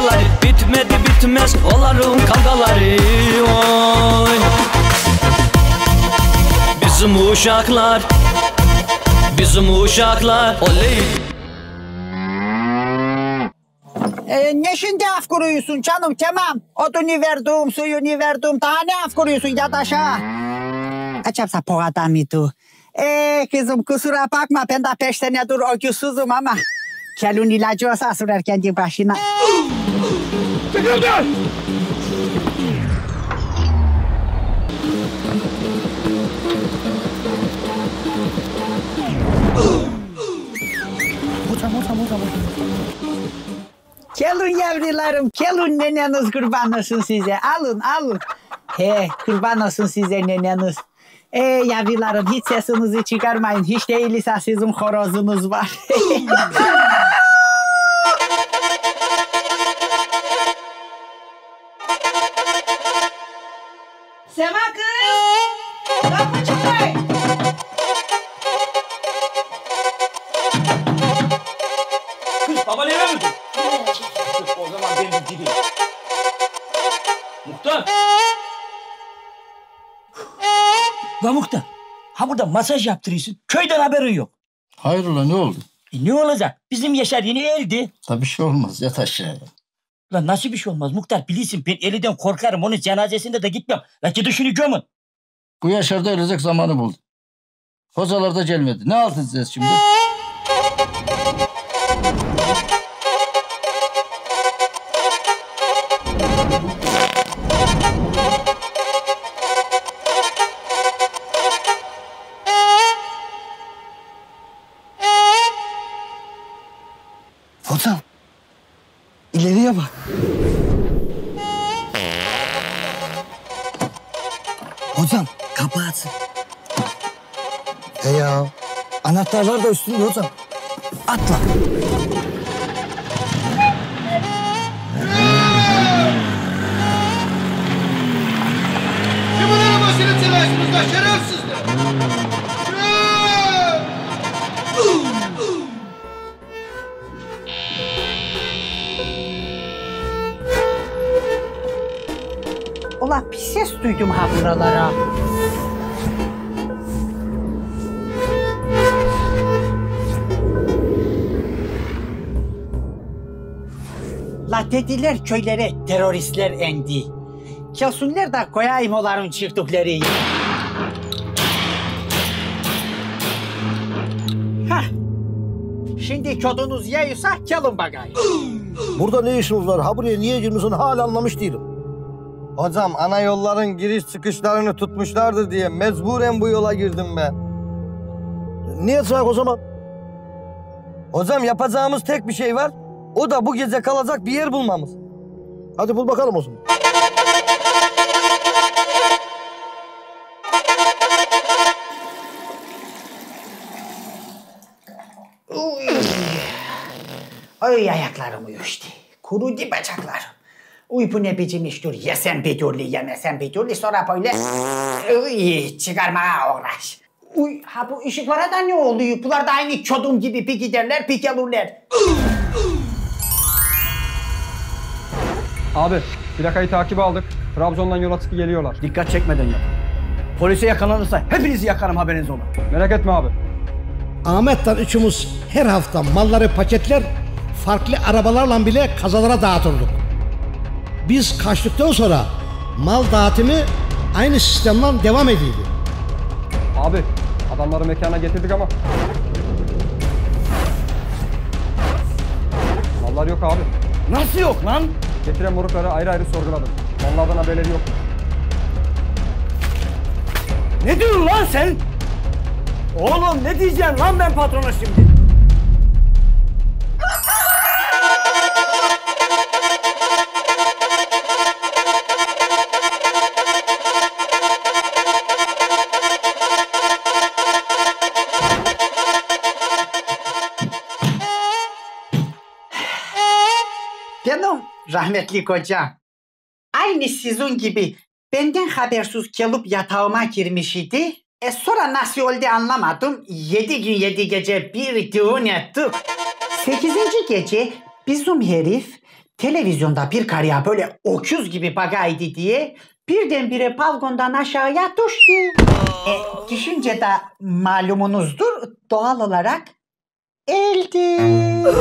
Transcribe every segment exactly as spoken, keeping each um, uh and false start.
şakaları bitmedi bitmez olarım kavgaları. Oy. Bizim uşaklar, bizim uşaklar, oley. Ee, ne şimdi af kuruyorsun canım, tamam. Odunu verdim, suyunu verdim, daha ne af kuruyorsun, yat aşağı. Acaba bu adam mıydı? Ee, kızım kusura bakma, ben de peştene dur örgüsüzüm ama kelun ilacı olsa sürer kendi başına. Sıkıldı! Hocam, hocam, hocam. Gelin yavrularım, gelin neneniz kurban olsun size. Alın, alın. He, kurban olsun size neneniz. Ee yavrularım, hiç sesinizi çıkarmayın. Hiç değilse sizin horozunuz var. Sema kız! Kapı çıkar! Kız baba nereye mi? O zaman benim gideyim. Muhtar! La Muhtar, ha burada masaj yaptırıyorsun, köyden haberin yok. Hayrola ne oldu? E ne olacak? Bizim Yaşar yeni eldi. Tabii bir şey olmaz, yat aşağıya. Lan nasıl bir şey olmaz Muhtar, bilirsin ben eliden korkarım, onun cenazesinde de gitmem. La gidin şunu gömün. Bu Yaşar da ölecek zamanı buldu. Hocalar da gelmedi, ne aldınız şimdi? Hocam, ileriye bak. Hocam, kapı açın. He ya, anahtarlar da üstünde hocam. Atla. Kim bunların başını çelaşınızda şerefsizler? Allah bir ses duydum ha buralara. La dediler köylere teröristler endi. Kelsunlar da koyayım onların çıktıkları. Hah. Şimdi kodunuz yiyorsa gelin bakayım. Burada ne işiniz var? Ha buraya niye girmiyorsun? Hala anlamış değilim. Hocam ana yolların giriş çıkışlarını tutmuşlardır diye mecburen bu yola girdim be. Niye çırak o zaman? Hocam yapacağımız tek bir şey var. O da bu gece kalacak bir yer bulmamız. Hadi bul bakalım o zaman. Ay ayaklarım uyuştu. Kurudu bacaklarım. Uy bu ne biçim iştir, yesen bir türlü, yemesen bir türlü, sonra böyle uy, çıkarmaya uğraş. Uy, ha bu ışıklara da ne oluyor? Bunlar da aynı çodum gibi bir giderler, bir gelirler. Abi, plakayı takip aldık. Trabzon'dan yola çıkı geliyorlar. Dikkat çekmeden yap. Polise yakalanırsa hepinizi yakarım, haberiniz olun. Merak etme abi. Ahmet'ten üçümüz her hafta malları paketler, farklı arabalarla bile kazalara dağıtırdık. Biz kaçtıktan sonra mal dağıtımı aynı sistemden devam ediyordu. Abi adamları mekana getirdik ama mallar yok abi. Nasıl yok lan? Getiren morukları ayrı ayrı sorguladım. Mallardan haberleri yok. Ne diyorsun lan sen? Oğlum ne diyeceksin lan ben patrona şimdi? Rahmetli kocam, aynı sizin gibi benden habersiz gelip yatağıma girmiş idi. E sonra nasıl oldu anlamadım. Yedi gün yedi gece bir düğün ettik. Sekizinci gece bizim herif televizyonda bir karıya böyle öküz gibi bagaydı diye birdenbire balkondan aşağıya düştü. E, düşünce de malumunuzdur doğal olarak öldü.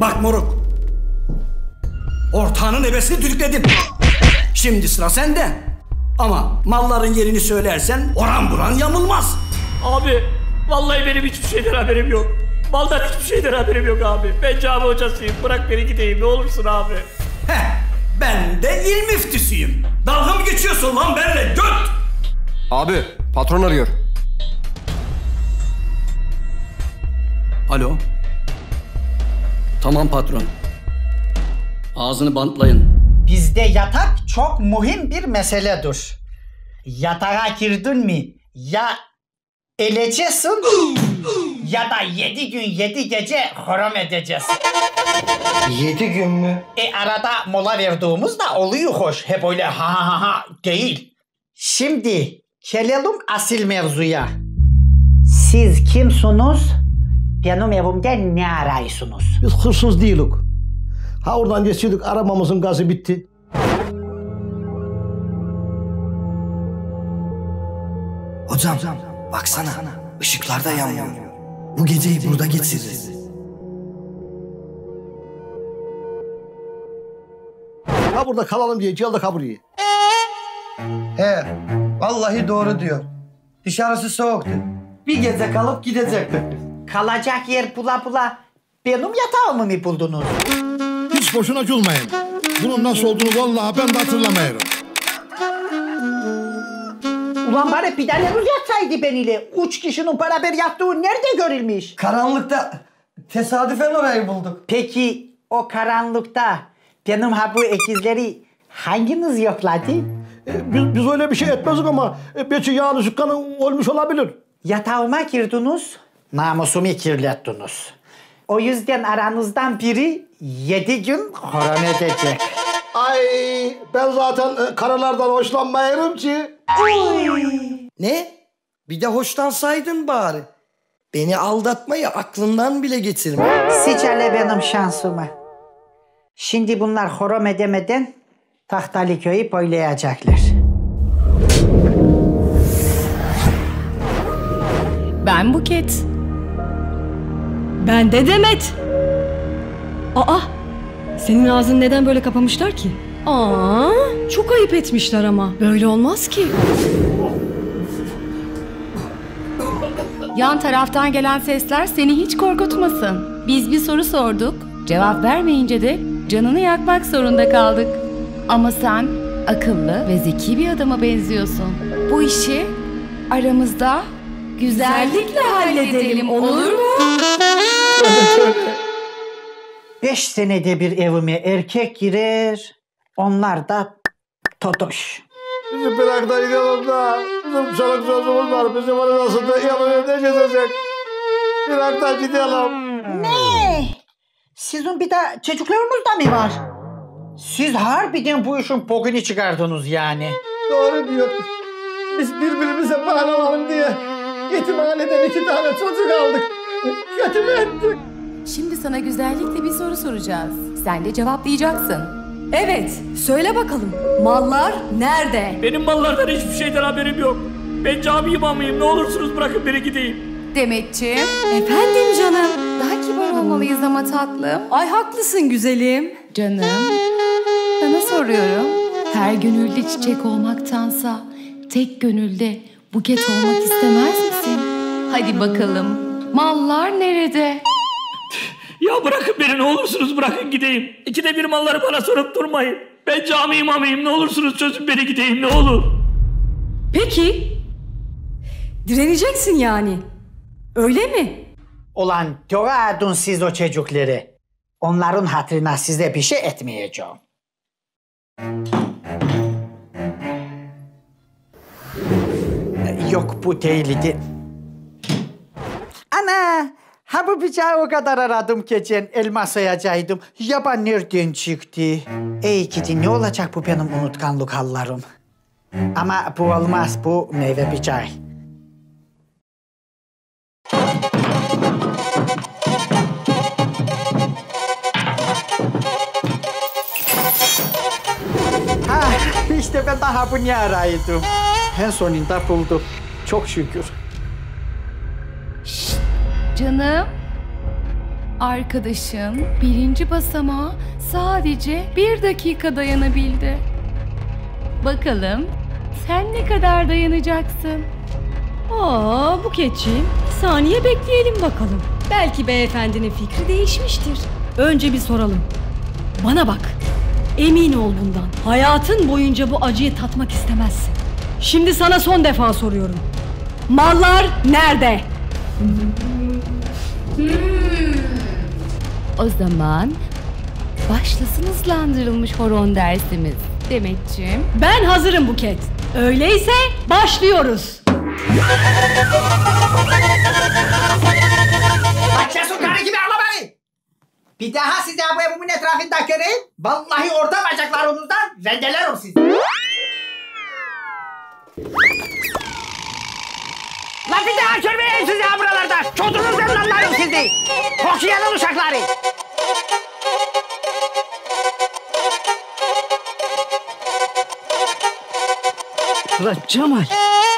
Bak moruk, ortağının ebesini düdükledim. Şimdi sıra sende. Ama malların yerini söylersen oran buran yamılmaz. Abi vallahi benim hiçbir şeyden haberim yok. Maldan hiçbir şeyden haberim yok abi. Ben cami hocasıyım, bırak beni gideyim ne olursun abi. Heh, ben de il müftüsüyüm. Dalga mı geçiyorsun lan benimle göt? Abi patron arıyor. Alo. Tamam patron. Ağzını bantlayın. Bizde yatak çok mühim bir meseledir. Yatağa girdin mi ya eleceksin ya da yedi gün yedi gece haram edeceğiz. Yedi gün mü? E arada mola verdiğimiz de oluyor hoş. Hep öyle ha ha ha değil. Şimdi gelelim asil mevzuya. Siz kimsiniz? Benim evimde ne arıyorsunuz? Biz hırsız değiliz. Ha oradan geçiyorduk, aramamızın gazı bitti. Hocam, hocam baksana, baksana. Işıklar da yanmıyor. Bu geceyi Gece burada geçiririz. Ha burada kalalım diye geldik ha buraya. He, vallahi doğru diyor. Dışarısı soğuktu. Bir gece kalıp gidecektik. Kalacak yer bula bula benim yatağımı mı buldunuz? Hiç boşuna gülmeyin. Bunun nasıl olduğunu vallahi ben de hatırlamıyorum. Ulan bari pideler yatsaydı beniyle. Üç kişinin beraber yattığı nerede görülmüş? Karanlıkta. Tesadüfen orayı bulduk. Peki o karanlıkta benim ha bu ekizleri hanginiz yokladı? E, biz, biz öyle bir şey etmezdik ama e, belki yağlı zıkkanı olmuş olabilir. Yatağıma girdiniz, namusumu kirlettiniz. O yüzden aranızdan biri yedi gün haram edecek. Ay ben zaten karılardan hoşlanmayarım ki. Oy. Ne? Bir de hoşlansaydın bari. Beni aldatmayı aklından bile getirme. Sicale benim şansımı. Şimdi bunlar haram edemeden Tahtaliköy'ü boylayacaklar. Ben Buket. Ben de Demet. Aa, senin ağzını neden böyle kapamışlar ki? Aa, çok ayıp etmişler ama. Böyle olmaz ki. Yan taraftan gelen sesler seni hiç korkutmasın. Biz bir soru sorduk. Cevap vermeyince de canını yakmak zorunda kaldık. Ama sen akıllı ve zeki bir adama benziyorsun. Bu işi aramızda güzellikle halledelim, olur mu? Beş senede bir evime erkek girer, onlar da totoş. Bizim plakta gidelim da, bizim çoluk çocuğumuz var, bizim onu nasıl da yanım ne gezecek? Plakta gidelim. Ne? Sizin bir de çocuklarınız da mı var? Siz harbiden bu işin bokunu çıkardınız yani. Doğru diyor. Biz birbirimize para alalım diye yetimhaneden iki tane çocuk aldık. Kötü mü ettik? Şimdi sana güzellikle bir soru soracağız. Sen de cevaplayacaksın. Evet, söyle bakalım. Mallar nerede? Benim mallardan hiçbir şeyden haberim yok. Ben cami imamıyım. Ne olursunuz bırakın beni gideyim. Demetciğim. Efendim canım. Daha kibar olmalıyız ama tatlım. Ay haklısın güzelim. Canım. Sana soruyorum. Her gönüllü çiçek olmaktansa tek gönülde buket olmak istemez misin? Hadi bakalım. Mallar nerede? Ya bırakın beni ne olursunuz bırakın gideyim. İkide bir malları bana sorup durmayın. Ben cami imamıyım ne olursunuz çözün beni gideyim ne olur. Peki. Direneceksin yani. Öyle mi? Ulan dua edin siz o çocukları. Onların hatırına size bir şey etmeyeceğim. Yok bu değildi. Ana! Ha bu bıçağı o kadar aradım geçen, elma soyacaktım. Ya ben nereden çıktı? Ey gidi ne olacak bu benim unutkanlık hallarım? Ama bu olmaz, bu meyve bir çay. Ha, işte ben daha bunu araydım. En sonunda buldum. Çok şükür. Şşt, canım. Arkadaşım birinci basamağa sadece bir dakika dayanabildi. Bakalım sen ne kadar dayanacaksın? Aa, Buketçiğim, saniye bekleyelim bakalım. Belki beyefendinin fikri değişmiştir. Önce bir soralım. Bana bak, emin ol bundan. Hayatın boyunca bu acıyı tatmak istemezsin. Şimdi sana son defa soruyorum. Mallar nerede? O zaman başlasın hızlandırılmış horon dersimiz Demetciğim. Ben hazırım Buket. Öyleyse başlıyoruz. Bahçe sokarı gibi ağlamayın. Bir daha sizi Ebu Ebu'nun etrafında göreyim. Vallahi orada bacaklarınızdan rendelerim sizi. Lan bir daha görmeyeyim sizi ha buralarda. Çocuğunuzdan anlarım sizi. Kokuyanın uşakları. La Cemal,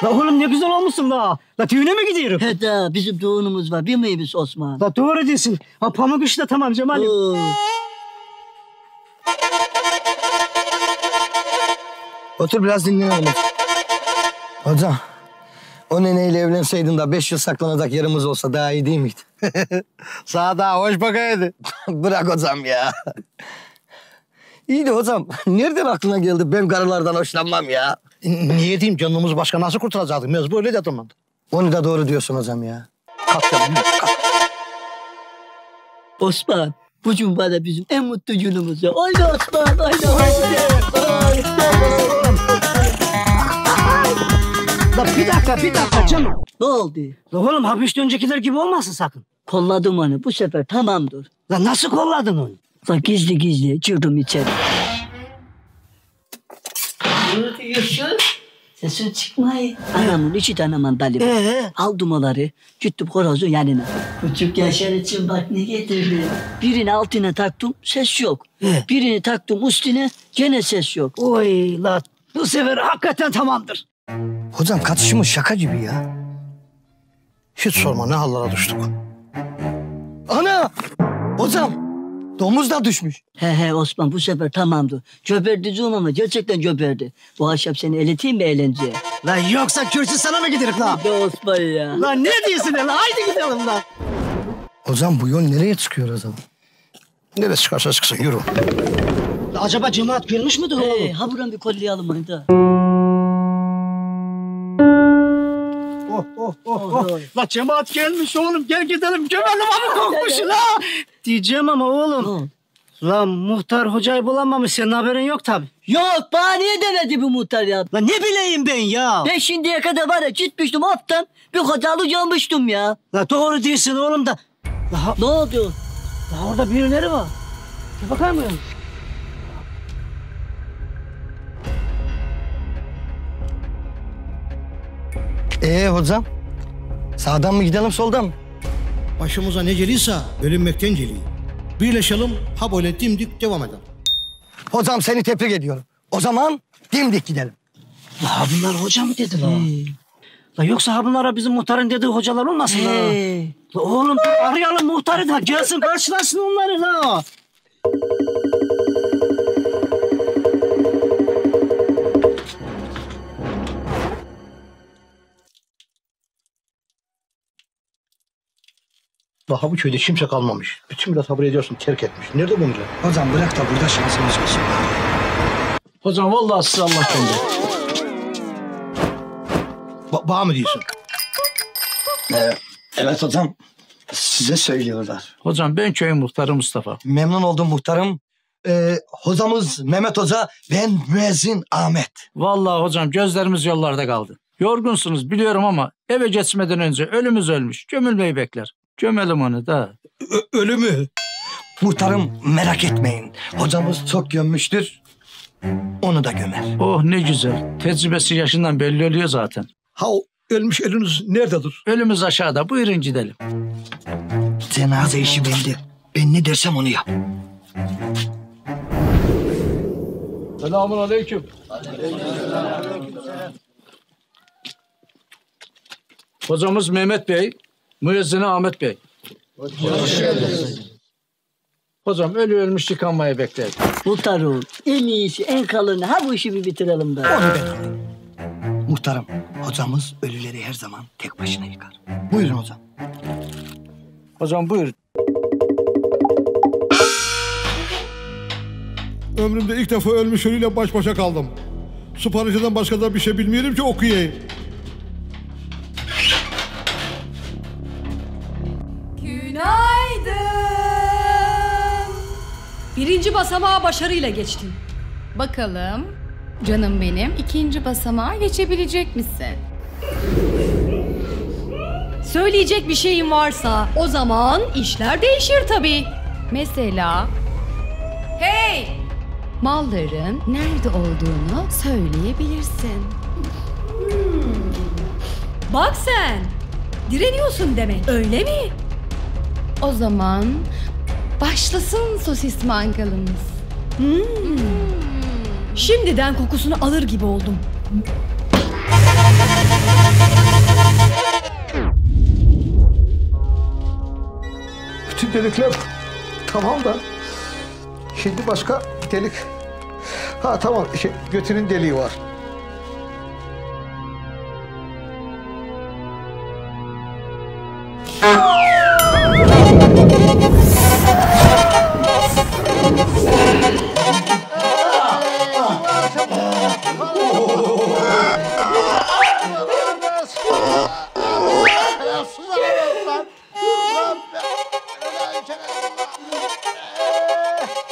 la oğlum ne güzel olmuşsun la. La düğüne mi gidiyorum? He da, bizim düğünümüz var, bilmiyor musun Osman? La doğru diyorsun. Ha pamuk işi de tamam Cemal'im. Oo. Otur biraz dinlenelim. Hocam, o neneyle evlenseydin da beş yıl saklanacak yerimiz olsa daha iyi değil miydi? Sağ daha hoş bakaydı. Bırak hocam ya. İyi de hocam, nereden aklına geldi? Ben karılardan hoşlanmam ya. Niye diyeyim, canımız başka nasıl kurtaracaktık? Mevzu öyle de atılmadı. Onu da doğru diyorsun hocam ya. Kalk canım, kalk. Osman, bu gün bana bizim en mutlu günümüz ya. Haydi Osman, haydi. La bir dakika, bir dakika canım. Ne oldu? La oğlum, hapiste öncekiler gibi olmasın sakın. Kolladım onu, bu sefer tamam dur. La nasıl kolladın onu? La gizli gizli, çıktım içeri. Ne diyorsun? Sesin çıkmayı. Anamın iki tane mandalya var. Ee? Aldım onları, gittim horozun yanına. Küçük Yaşar için bak ne getirdim. Birini altına taktım, ses yok. Ee? Birini taktım üstüne, gene ses yok. Oy la, bu sefer hakikaten tamamdır. Hocam katışımız şaka gibi ya. Hiç sorma, ne hallara düştük. Ana! Hocam! Domuz da düşmüş. He he Osman, bu sefer tamamdı. Göberdi ama gerçekten göberdi. Bu akşam seni eleteyim mi eğlenceye? Lan yoksa kürsü sana mı giderik lan? Be Osman ya. Lan ne diyorsun lan? Haydi gidelim lan. Ozan bu yol nereye çıkıyor Ozan? Nereye çıkarsa çıksın yürü. La, acaba cemaat görmüş müdür hey, oğlum? Ha buradan bir kolyeyi alın bana. Oh oh oh oh. oh. La cemaat gelmiş oğlum, gel gidelim gömelim ama kokmuş la. Diyeceğim ama oğlum. Lan muhtar hocayı bulamamış, senin haberin yok tabi. Yok, bana niye demedi bu muhtar ya? Lan ne bileyim ben ya. Ben şimdiye kadar var ya gitmiştim alttan bir hocalık almıştım ya. La doğru diyorsun oğlum da. La, ne oldu? La orada birileri var. Bir bakar mıyım? Ee hocam? Sağdan mı gidelim soldan mı? Başımıza ne geliysa bölünmekten geliyor. Birleşelim, ha böyle dimdik devam edelim. Hocam seni tebrik ediyorum. O zaman dimdik gidelim. La bunlar hoca mı dedi la? Hey. La yoksa ha bunlara bizim muhtarın dediği hocalar olmasın hey. La? La oğlum arayalım muhtarı da gelsin karşılasın onları la. Daha bu köyde kimse kalmamış. Bütün biraz haber ediyorsun, terk etmiş. Nerede bunca? Hocam bırak da burada şansımız olsun. Hocam vallahi size Allah'tan diyor. Ba bağ mı diyorsun? Ee, evet hocam. Size söylüyorlar. Hocam ben köyün muhtarı Mustafa. Memnun oldum muhtarım. Ee, hocamız Mehmet Hoca, ben müezzin Ahmet. Vallahi hocam gözlerimiz yollarda kaldı. Yorgunsunuz biliyorum ama eve geçmeden önce ölümüz ölmüş. Gömülmeyi bekler. Gömelim onu da. Ö ölümü. Muhtarım merak etmeyin. Hocamız çok gömmüştür. onu da gömer. Oh ne güzel. Tecrübesi yaşından belli oluyor zaten. Ha ölmüş ölünüz nerededir? Ölümüz aşağıda. Buyurun gidelim. Cenaze işi bende. Ben ne dersem onu yap. Selamun aleyküm. Hocamız Mehmet Bey, müezzini Ahmet Bey. Hoş geldiniz. Hocam ölü ölmüş yıkanmayı bekler. Muhtarım en iyisi en kalını ha bu işi bir bitirelim daha. Onu ben alayım. Muhtarım hocamız ölüleri her zaman tek başına yıkar. Buyurun hocam. Hocam buyur. Ömrümde ilk defa ölmüş ölüyle baş başa kaldım. Süphaneci'den başka da bir şey bilmiyorum ki okuyayım. Günaydın. Birinci basamağa başarıyla geçtin. Bakalım canım benim ikinci basamağa geçebilecek misin? Söyleyecek bir şeyin varsa o zaman işler değişir tabii. Mesela... Hey! Malların nerede olduğunu söyleyebilirsin. Hmm. Bak sen! Direniyorsun demek, öyle mi? O zaman başlasın sosis mangalımız. Hmm. Hmm. Şimdiden kokusunu alır gibi oldum. Bütün delikler tamam da şimdi başka delik. Ha tamam şey, götünün deliği var.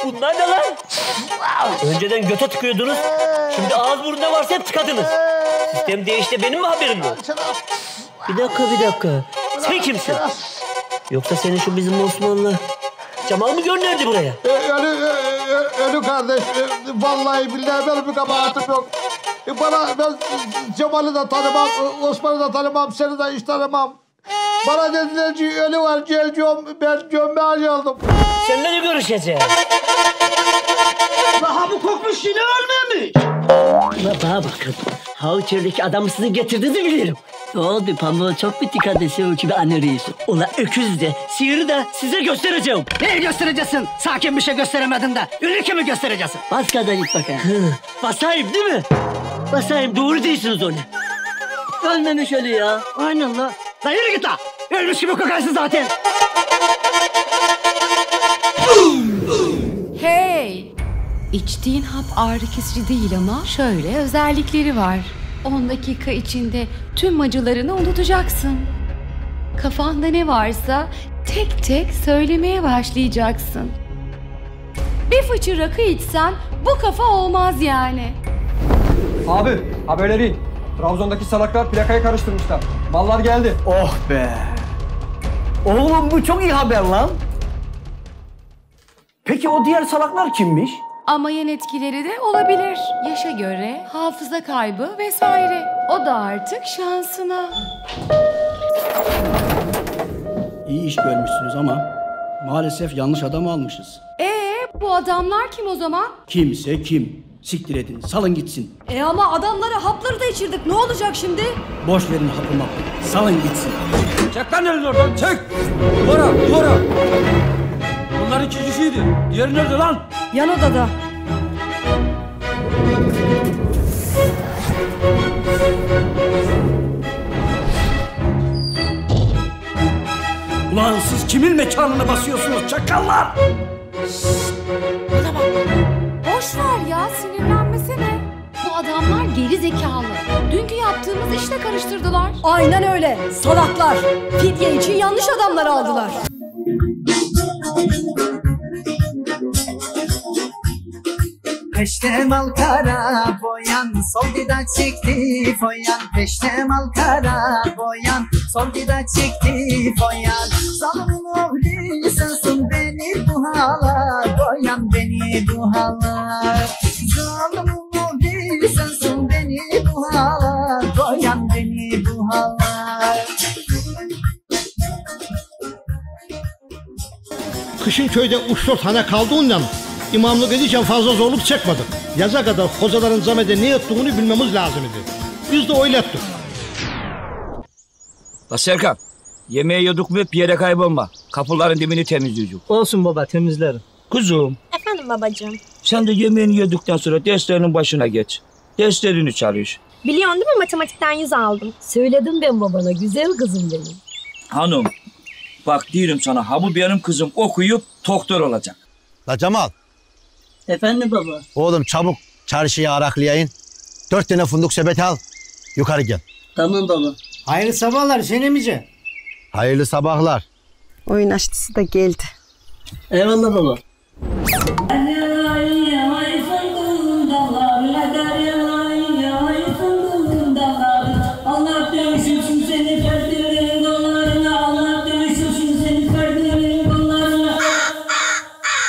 Bunlar ne lan? Önceden göte tıkıyordunuz, şimdi ağız burunda varsa hep tıkadınız. Sistem değişti, benim mi haberim yok? Bir dakika, bir dakika. Sen kimsin? Yoksa senin şu bizim Osmanlı... Cemal mı gönderdi buraya? Ölü, ölü kardeş, vallahi billahi benim bir kabahatim yok. Bana, ben Cemal'i de tanımam, Osman'ı da tanımam, seni de hiç tanımam. Bana dediler ki ölü var, gel göm, ben gömme alıyordum. Seninle de görüşeceğiz. Daha bu kokmuş yine ölmemiş. Bana bakın, ha içerideki adam sizin getirdiğinizi bilirim. Ne oldu, pamuğu çok bitti kardeşi ölçü bir anne reisi. Ula öküz de, sihiri de size göstereceğim. Neyi göstereceksin? Sakin bir şey gösteremedin de, ülke mi göstereceksin? Bas kadar git bakayım. Basayım değil mi? Basayım, doğru değilsiniz onu. Ölmemiş öyle ya. Aynen la. Lan yürü git la. Ölmüş gibi kokarsın zaten. Hey! İçtiğin hap ağrı kesici değil ama şöyle özellikleri var. on dakika içinde tüm acılarını unutacaksın. Kafanda ne varsa tek tek söylemeye başlayacaksın. Bir fıçı rakı içsen bu kafa olmaz yani. Abi haberleri. Trabzon'daki salaklar plakayı karıştırmışlar. Mallar geldi. Oh be. Oğlum bu çok iyi haber lan. Peki o diğer salaklar kimmiş? Ama yan etkileri de olabilir. Yaşa göre, hafıza kaybı vesaire. O da artık şansına. İyi iş görmüşsünüz ama maalesef yanlış adamı almışız. Ee, bu adamlar kim o zaman? Kimse kim. Siktir edin, salın gitsin. E ama adamlara hapları da içirdik. Ne olacak şimdi? Boş verin hapı hapı. Salın gitsin. Çek lan elini oradan, çek! Duvara, duvara! Bunlar iki kişiydi. Diğeri nerede lan? Yan odada. Ulan siz kimin mekanını basıyorsunuz çakallar? Şşşt! Bana bak. Boş ver ya, sinirlenmesene. Bu adamlar geri zekalı. Dünkü yaptığımız işte karıştırdılar. Aynen öyle. Salaklar. Fidye için yanlış adamları aldılar. Peşte mal kara boyan, sol dida çekti foyan. Peşte mal kara boyan, sol dida çekti foyan. Zalım oğlu sensin beni bu hala, boyan beni bu hala. Zalım Kışın köyde üç dört hane kaldığından imamlık edeceğim fazla zorluk çekmedik. Yaza kadar hocaların zamede ne yaptığını bilmemiz lazım idi. Biz de öyle ettik. La Serkan, yemeği yeduk ve bir yere kaybolma. Kapıların dibini temizleyeceğim. Olsun baba, temizlerim. Kuzum. Efendim babacığım. Sen de yemeğini yedikten sonra derslerinin başına geç. Derslerini çalış. Biliyorsun değil mi, matematikten yüz aldım. Söyledim ben babana, güzel kızım benim. Hanım, bak diyorum sana, ha bu benim kızım okuyup doktor olacak. La Cemal. Efendim baba. Oğlum çabuk çarşıya araklayayın. Dört tane fındık sepeti al. Yukarı gel. Tamam baba. Hayırlı sabahlar Hüseyin emici. Hayırlı sabahlar. Oyun aşçısı da geldi. Eyvallah baba.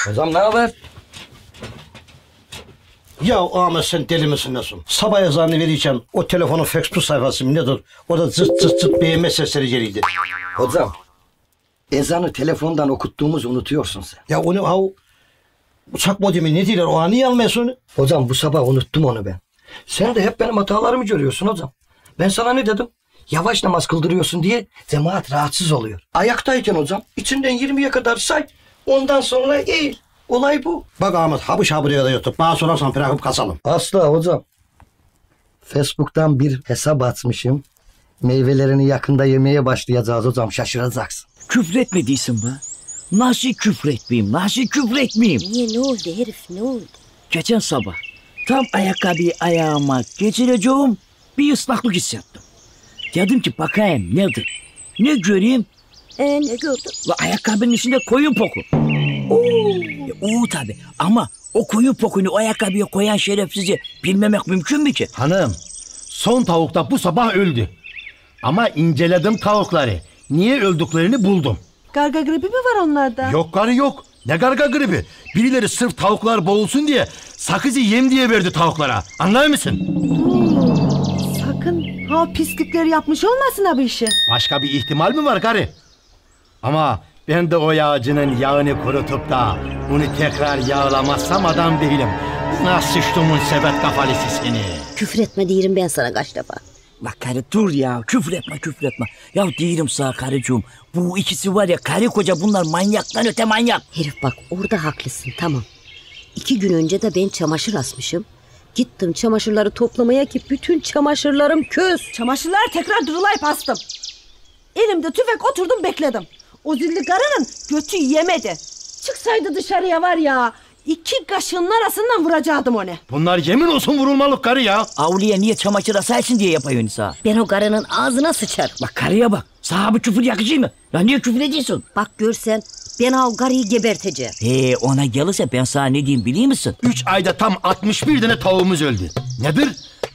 Hocam ne haber? Ya Ahmet sen deli misin nasıl? Sabah yazarını vereceğim. O telefonun Facebook sayfası nedir? O da zırt zırt zırt beğenme sesleri geliydi. Hocam, ezanı telefondan okuttuğumuzu unutuyorsun sen. Ya onu ha uçak modemi ne diyorlar? O an niye almıyorsun? Hocam bu sabah unuttum onu ben. Sen de hep benim hatalarımı görüyorsun hocam. Ben sana ne dedim? Yavaş namaz kıldırıyorsun diye cemaat rahatsız oluyor. Ayaktayken hocam içinden yirmiye kadar say. Ondan sonra eğil. Olay bu. Bak Ahmet habış habırıya da yuttuk. Bana sorarsan bırakıp kasalım. Asla hocam. Facebook'tan bir hesap açmışım. Meyvelerini yakında yemeye başlayacağız hocam. Şaşıracaksın. Küfretmediysin be. Nasıl küfretmeyeyim? Nasıl küfretmeyeyim? Niye ne oldu herif ne oldu? Geçen sabah tam ayakkabıyı ayağıma geçireceğim. Bir ıslaklık hissettim. Dedim ki bakayım nedir? Ne göreyim? Ee ne gördün? Ve ayakkabının içinde koyun poku. Oo. Oo tabi ama o koyun pokunu ayakkabıya koyan şerefsizi bilmemek mümkün mü ki? Hanım son tavuk da bu sabah öldü. Ama inceledim tavukları. Niye öldüklerini buldum. Garga gribi mi var onlarda? Yok garı yok. Ne garga gribi? Birileri sırf tavuklar boğulsun diye sakızı yem diye verdi tavuklara. Anlar mısın? Sakın ha pislikleri yapmış olmasın abi işi. Başka bir ihtimal mi var garı? Ama ben de o yağcının yağını kurutup da bunu tekrar yağlamazsam adam değilim. Nasıl sıçtımın sebet kafalisi seni. Küfretme diyorum ben sana kaç defa. Bak karı dur ya küfretme küfretme. Ya diyorum sana karıcığım bu ikisi var ya karı koca bunlar manyaktan öte manyak. Herif bak orada haklısın tamam. İki gün önce de ben çamaşır asmışım. Gittim çamaşırları toplamaya ki bütün çamaşırlarım köz. Çamaşırlar tekrar durulayıp astım. Elimde tüfek oturdum bekledim. O zilli karının götü yemedi. Çıksaydı dışarıya var ya iki kaşının arasından vuracaktım onu. Bunlar yemin olsun vurulmalık karı ya. Avluya niye çamaşır asarsın diye yapıyor insan. Ben o karının ağzına sıçar. Bak karıya bak. Sahabı küfür yakıcı mı? Ya niye küfür ediyorsun? Bak görsen ben o karıyı geberteceğim. Ee ona gelirse ben sana ne diyeyim biliyor musun? Üç ayda tam altmış bir tane tavuğumuz öldü. Nedir?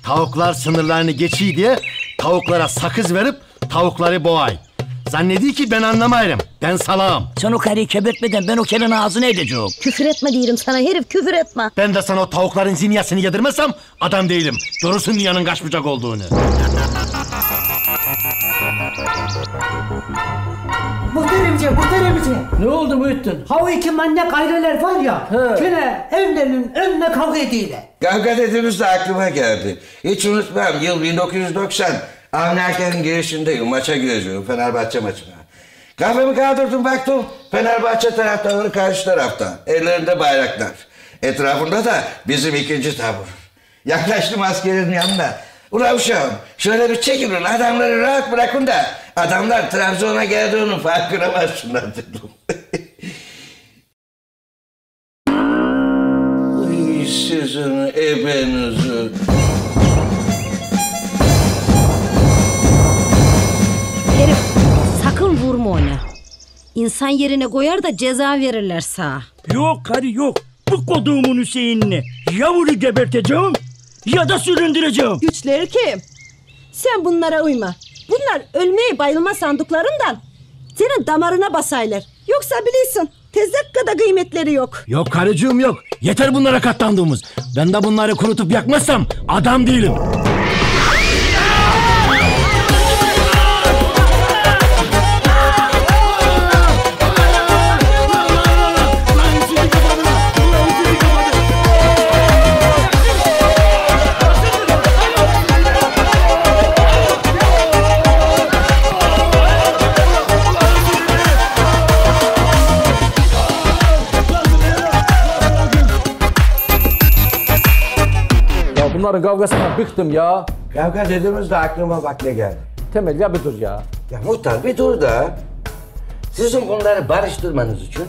Tavuklar sınırlarını geçiyor diye tavuklara sakız verip tavukları boğay. Zannediyor ki ben anlamayırım. Ben salam. Sen o karıyı kebertmeden ben o kelin ağzını edeceğim. Küfür etme diyorum sana herif küfür etme. Ben de sana o tavukların zinyasını yedirmezsem adam değilim. Görürsün dünyanın kaç bucak olduğunu. Muhtar emici, muhtar emici. Ne oldu Muhittin? Ha o iki manyak aileler var ya. Köle evlerinin önüne kavga ediyorlar. Kavga dediğimiz de aklıma geldi. Hiç unutmam yıl bin dokuz yüz doksan. Avni girişindeyim, maça gireceğim, Fenerbahçe maçına. Kafamı kaldırdım baktım, Fenerbahçe taraftarları karşı tarafta, ellerinde bayraklar. Etrafında da bizim ikinci tabur. Yaklaştım askerin yanına. Ula uşağım, şöyle bir çekilin, adamları rahat bırakın da adamlar Trabzon'a geldiğinin farkına varsınlar dedim. Sizin ebenizi... Sakın vurma onu. İnsan yerine koyar da ceza verirler sağa. Yok karı yok. Bu koduğumun Hüseyin'ini. Ya bunu geberteceğim ya da süründüreceğim. Güçleri kim? Sen bunlara uyma. Bunlar ölmeye bayılma sandıklarından senin damarına basaylar. Yoksa bilirsin tezakkada kıymetleri yok. Yok karıcığım yok. Yeter bunlara katlandığımız. Ben de bunları kurutup yakmazsam adam değilim. bunların kavgasına bıktım ya. Kavga dediğimiz de aklıma bak ne geldi. Temel ya bir dur ya. Ya muhtar bir dur da. Sizin bunları barıştırmanız için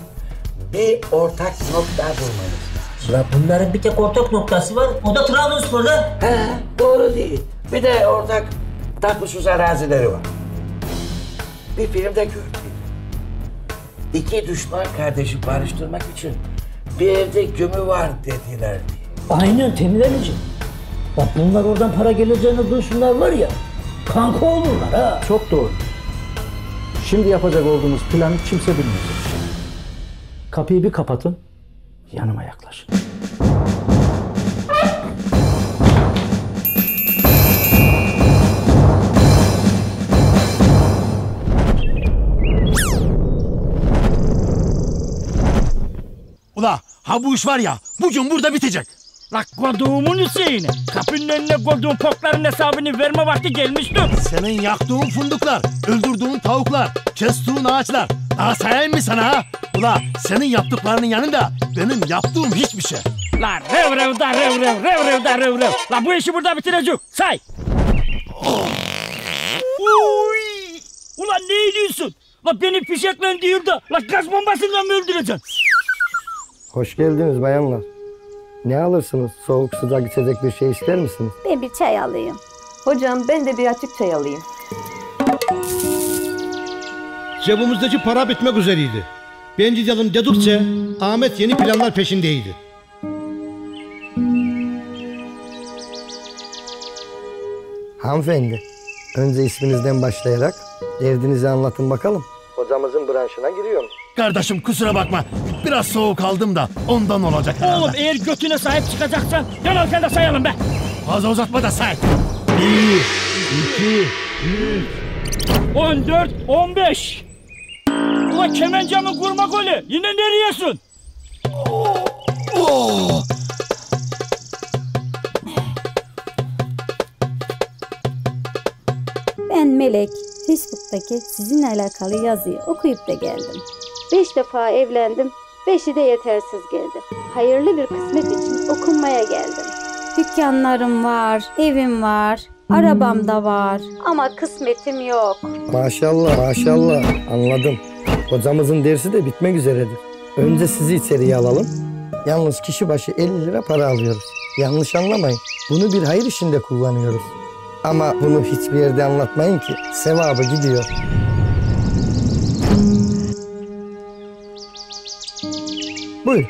bir ortak nokta bulmanız lazım. Ya bunların bir tek ortak noktası var, o da Trabzonspor'da. He, doğru değil. Bir de ortak tapusuz arazileri var. Bir filmde gördüm. İki düşman kardeşi barıştırmak için bir evde gömü var dediler diye. Aynen temizleneceğim. Bak bunlar oradan para geleceğini duysunlar var ya, kanka olurlar ha. Çok doğru. Şimdi yapacak olduğumuz planı kimse bilmeyecek. Kapıyı bir kapatın, yanıma yaklaşın. Ula, ha bu iş var ya, bugün burada bitecek. Lak koduğumun Hüseyin'i, kapının önüne koduğun pokların hesabını verme vakti gelmişti. Senin yaktığın funduklar, öldürdüğün tavuklar, kestiğin ağaçlar. Daha sayayım mı sana ha? Ula senin yaptıklarının yanında benim yaptığım hiçbir şey. La rev rev da rev rev rev rev da rev rev. La bu işi burada bitireceğim. Say. Oh. Uy. Ulan ne ediyorsun? La beni fişekle değil de la gaz bombasıyla mı öldüreceksin? Hoş geldiniz bayanlar. Ne alırsınız? Soğuk sıcak içecek bir şey ister misiniz? Ben bir çay alayım. Hocam ben de bir açık çay alayım. Cebimizdeki para bitmek üzereydi. Ben gidelim dedikçe Ahmet yeni planlar peşindeydi. Hanımefendi, önce isminizden başlayarak derdinizi anlatın bakalım. Hocamızın branşına giriyorum. Kardeşim kusura bakma, biraz soğuk aldım da ondan olacak herhalde. Oğlum eğer götüne sahip çıkacaksan yanarken de sayalım be. Fazla uzatma da say. Bir, iki, üç. on dört, on beş. Ula kemencamı kurma golü. Yine nereyesin? Oh, oh. Ben Melek. Facebook'taki sizinle alakalı yazıyı okuyup da geldim. Beş defa evlendim. Beşi de yetersiz geldi. Hayırlı bir kısmet için okunmaya geldim. Dükkanlarım var, evim var. Arabam da var ama kısmetim yok. Maşallah maşallah anladım. Hocamızın dersi de bitmek üzeredir. Önce sizi içeriye alalım. Yalnız kişi başı elli lira para alıyoruz. Yanlış anlamayın. Bunu bir hayır işinde kullanıyoruz. Ama bunu hiçbir yerde anlatmayın ki sevabı gidiyor. Buyur.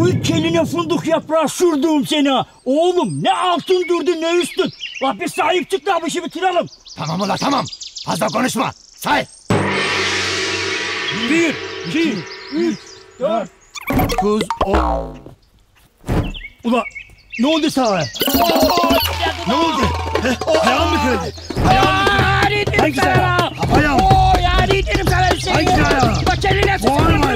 Uy keline fındık yaprağı sürdüm seni ha. Oğlum ne altın durdu ne üstün. Bak bir sahip çık da bu işi bitirelim. Tamam ula tamam. Fazla konuşma. Say. Bir, iki, üç, dört. Kız on. Ula ne oldu sana? Ne oldu? Ayağım mı kırıldı? Ayağım mı kırıldı? Hangi ayağım? Ayağım. Hangi ayağım? Bak eline sıkıntı kırıldı.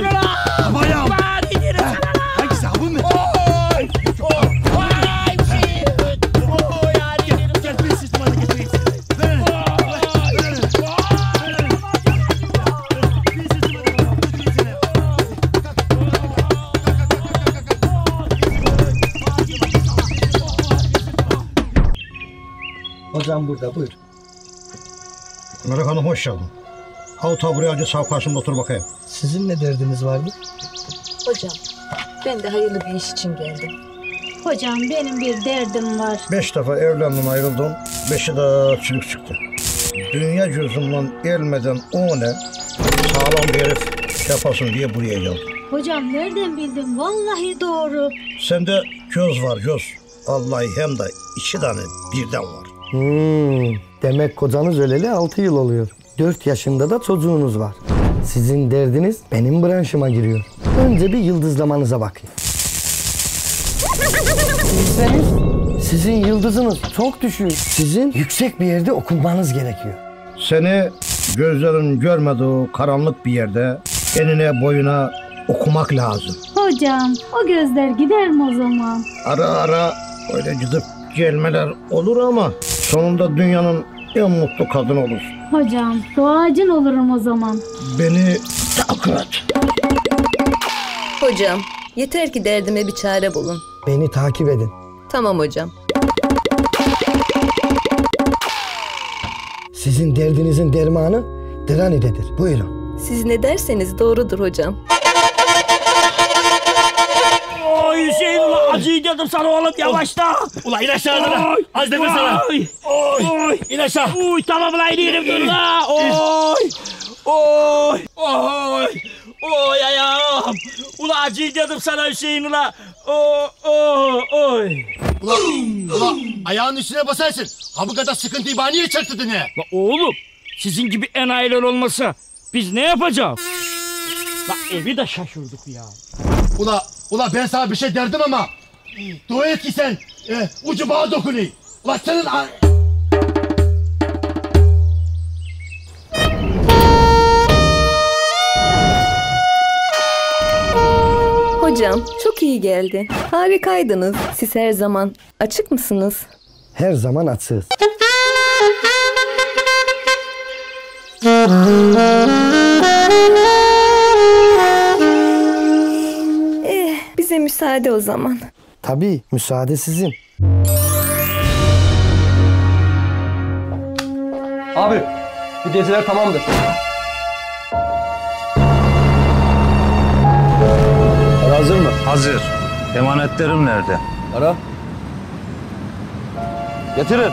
Hocam burada, buyur. Melek Hanım hoş geldin. Al tabureye acı sağ karşımda otur bakayım. Sizin ne derdiniz vardı? Hocam, ben de hayırlı bir iş için geldim. Hocam, benim bir derdim var. Beş defa evlendim, ayrıldım. Beşi de çürük çıktı. Dünya gözümden elmeden o ne? Sağlam bir herif şey yapasın diye buraya geldim. Hocam, nereden bildin? Vallahi doğru. Sende göz var, göz. Vallahi hem de iki tane birden var. Hmm, demek kocanız öleli altı yıl oluyor. dört yaşında da çocuğunuz var. Sizin derdiniz benim branşıma giriyor. Önce bir yıldızlamanıza bakayım. Sizin yıldızınız çok düşük. Sizin yüksek bir yerde okunmanız gerekiyor. Seni gözlerin görmediği karanlık bir yerde enine boyuna okumak lazım. Hocam, o gözler gider mi o zaman? Ara ara öyle gidip gelmeler olur ama sonunda dünyanın en mutlu kadını olur. Hocam, doğacın olurum o zaman. Beni takip. Hocam, yeter ki derdime bir çare bulun. Beni takip edin. Tamam hocam. Sizin derdinizin dermanı diranidedir. Buyurun. Siz ne derseniz doğrudur hocam. Oy Hüseyin ulan, acıyı dedim sana oğlum, yavaşla. Ulan in aşağı lan. Az demin sana. Oy. Oy. İn aşağı. Oy tamam ulan inerim dur lan. Oy. Oy. Oy. Oy ayağım. Ulan acıyı dedim sana Hüseyin ulan. Oy. Oy. Ulan. Ulan. Ayağının üstüne basarsın. Ha bu kadar sıkıntıyı bana niye çarptırdın ya? La oğlum. Sizin gibi enayiler olmasa biz ne yapacağız? La evi de şaşırdık ya. Ula. Ula ben sana bir şey derdim ama dua et ki sen e, ucu bağa dokunayım. Ula senin... Hocam çok iyi geldi. Harikaydınız. Siz her zaman açık mısınız? Her zaman açığız. Bize müsaade o zaman. Tabii, müsaade sizin. Abi, bu geziler tamamdır. Para hazır mı? Hazır. Emanetlerim nerede? Para. Getirin.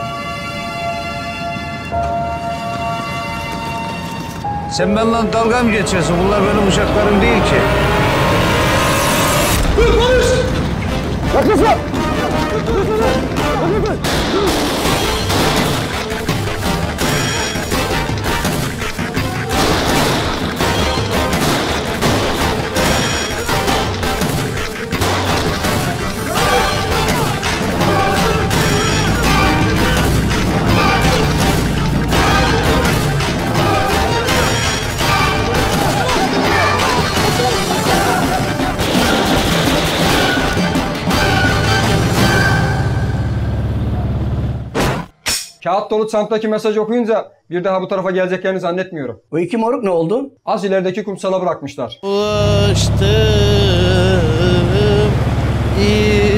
Sen benimle dalga mı geçiyorsun? Bunlar benim uşaklarım değil ki. Dur konuş! Yaklaşma! Yaklaşma! Kağıt dolu çantadaki mesajı okuyunca bir daha bu tarafa geleceklerini zannetmiyorum. O iki moruk ne oldu? Az ilerideki kumsala bırakmışlar. Ulaştım İstrabzon'u.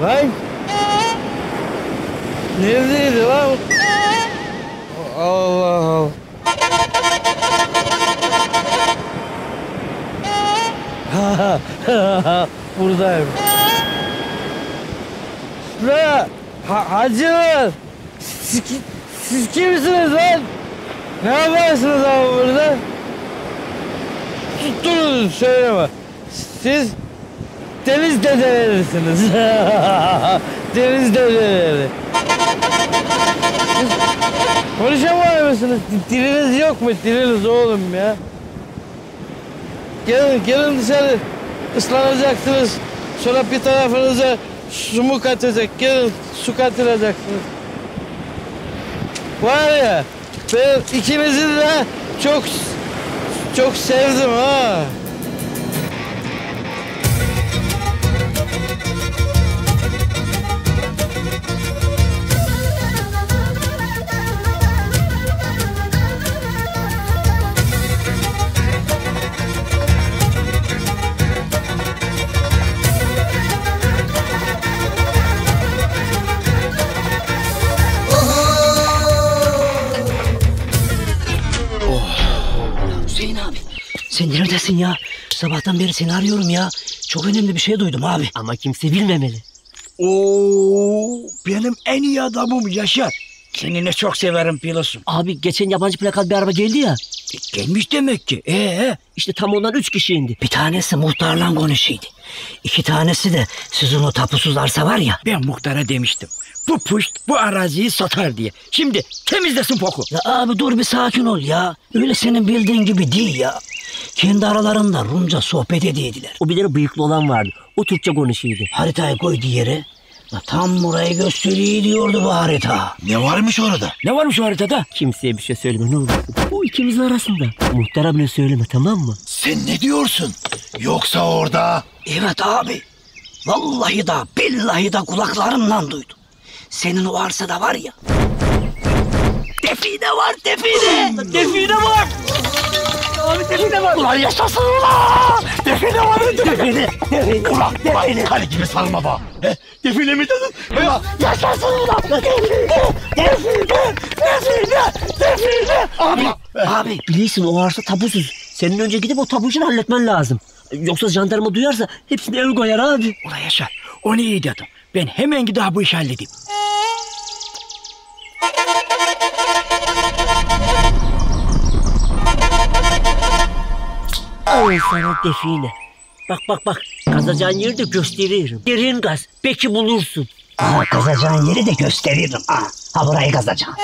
Vay! Neredeydi lan? Allah Allah! Buradayım. Şuraya! Ha hacılar! Siz, siz kimsiniz lan? Ne yaparsınız abi burada? Tuttunuz söyleme. Siz deniz dedelerisiniz. Deniz dedeleri. Siz konuşamıyor musunuz? Diliniz yok mu? Diliniz oğlum ya. Gelin, gelin dışarı. Islanacaksınız. Sonra bir tarafınıza su mu katacak? Gelin, su katılacaksınız. Var ya, ben ikinizi de çok, çok sevdim ha. Neredesin ya? Sabahtan beri seni arıyorum ya. Çok önemli bir şey duydum abi. Ama kimse bilmemeli. Oo, benim en iyi adamım Yaşar. Seni ne çok severim biliyorsun. Abi geçen yabancı plakat bir araba geldi ya. E, gelmiş demek ki. Ee? İşte tam ondan üç kişi indi. Bir tanesi muhtarla konuşuyordu. İki tanesi de sizin o tapusuz arsa var ya. Ben muhtara demiştim. Bu puşt bu araziyi satar diye. Şimdi temizlesin poku. Ya abi dur bir sakin ol ya. Öyle senin bildiğin gibi değil ya. Kendi aralarında Rumca sohbet ediydiler. O bilir bıyıklı olan vardı. O Türkçe konuşuyordu. Haritayı koydu yere. Tam burayı gösteriyor diyordu bu harita. Ne varmış orada? Ne varmış o haritada? Kimseye bir şey söyleme ne olur. Bu ikimiz arasında. Muhtara bile söyleme tamam mı? Sen ne diyorsun? Yoksa orada... Evet abi. Vallahi da billahi da kulaklarımdan duydum. Senin o arsada var ya... Define var define! Define var! Abi define var. Ulan yaşasın ulan! Define var mı? Define. Define. Ulan define. Kale gibi sarma bak. Define mi dedin? Ulan yaşasın ulan! Define! Define! Define! Define! Abi! Abi biliyorsun o arsa tabusuz. Senin önce gidip o tabucunu halletmen lazım. Yoksa jandarma duyarsa hepsini el koyar abi. Ulan yaşa. Onu iyi dedim. Ben hemen gidip bu işi halledeyim. Ay sana define. Bak bak bak. Kazacağın yeri de gösteririm. Derin gaz. Peki bulursun. Aha, kazacağın yeri de gösteririm. Aha, ha burayı kazacağım.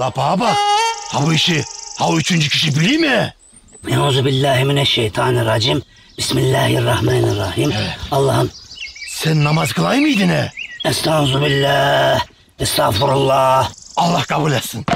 Lapağa bak. Ha bu işi. Ha o üçüncü kişi biliyor mi? Euzubillahimineşşeytanirracim. Bismillahirrahmanirrahim. Evet. Allah'ım. Sen namaz kılay mıydın he? Estağfurullah. Estağfurullah. Allah kabul etsin.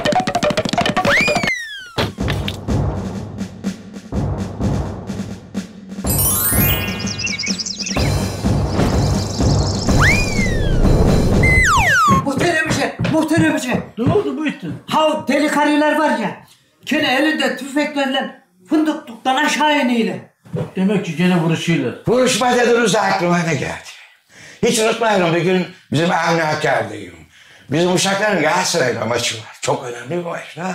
Muhterem Hoca, Muhterem Hoca. Ne oldu bu itin? Ha deli karılar var ya. Gene elinde tüfeklerle fındıklıktan aşağı iniyle. Demek ki gene vuruşuyorlar. Vuruşma dediniz aklıma ne geldi? Hiç unutmayın bir gün bizim emniyetlerdeyim. Bizim Uşakların Galatasaray'la maçı var. Çok önemli bir maç ha.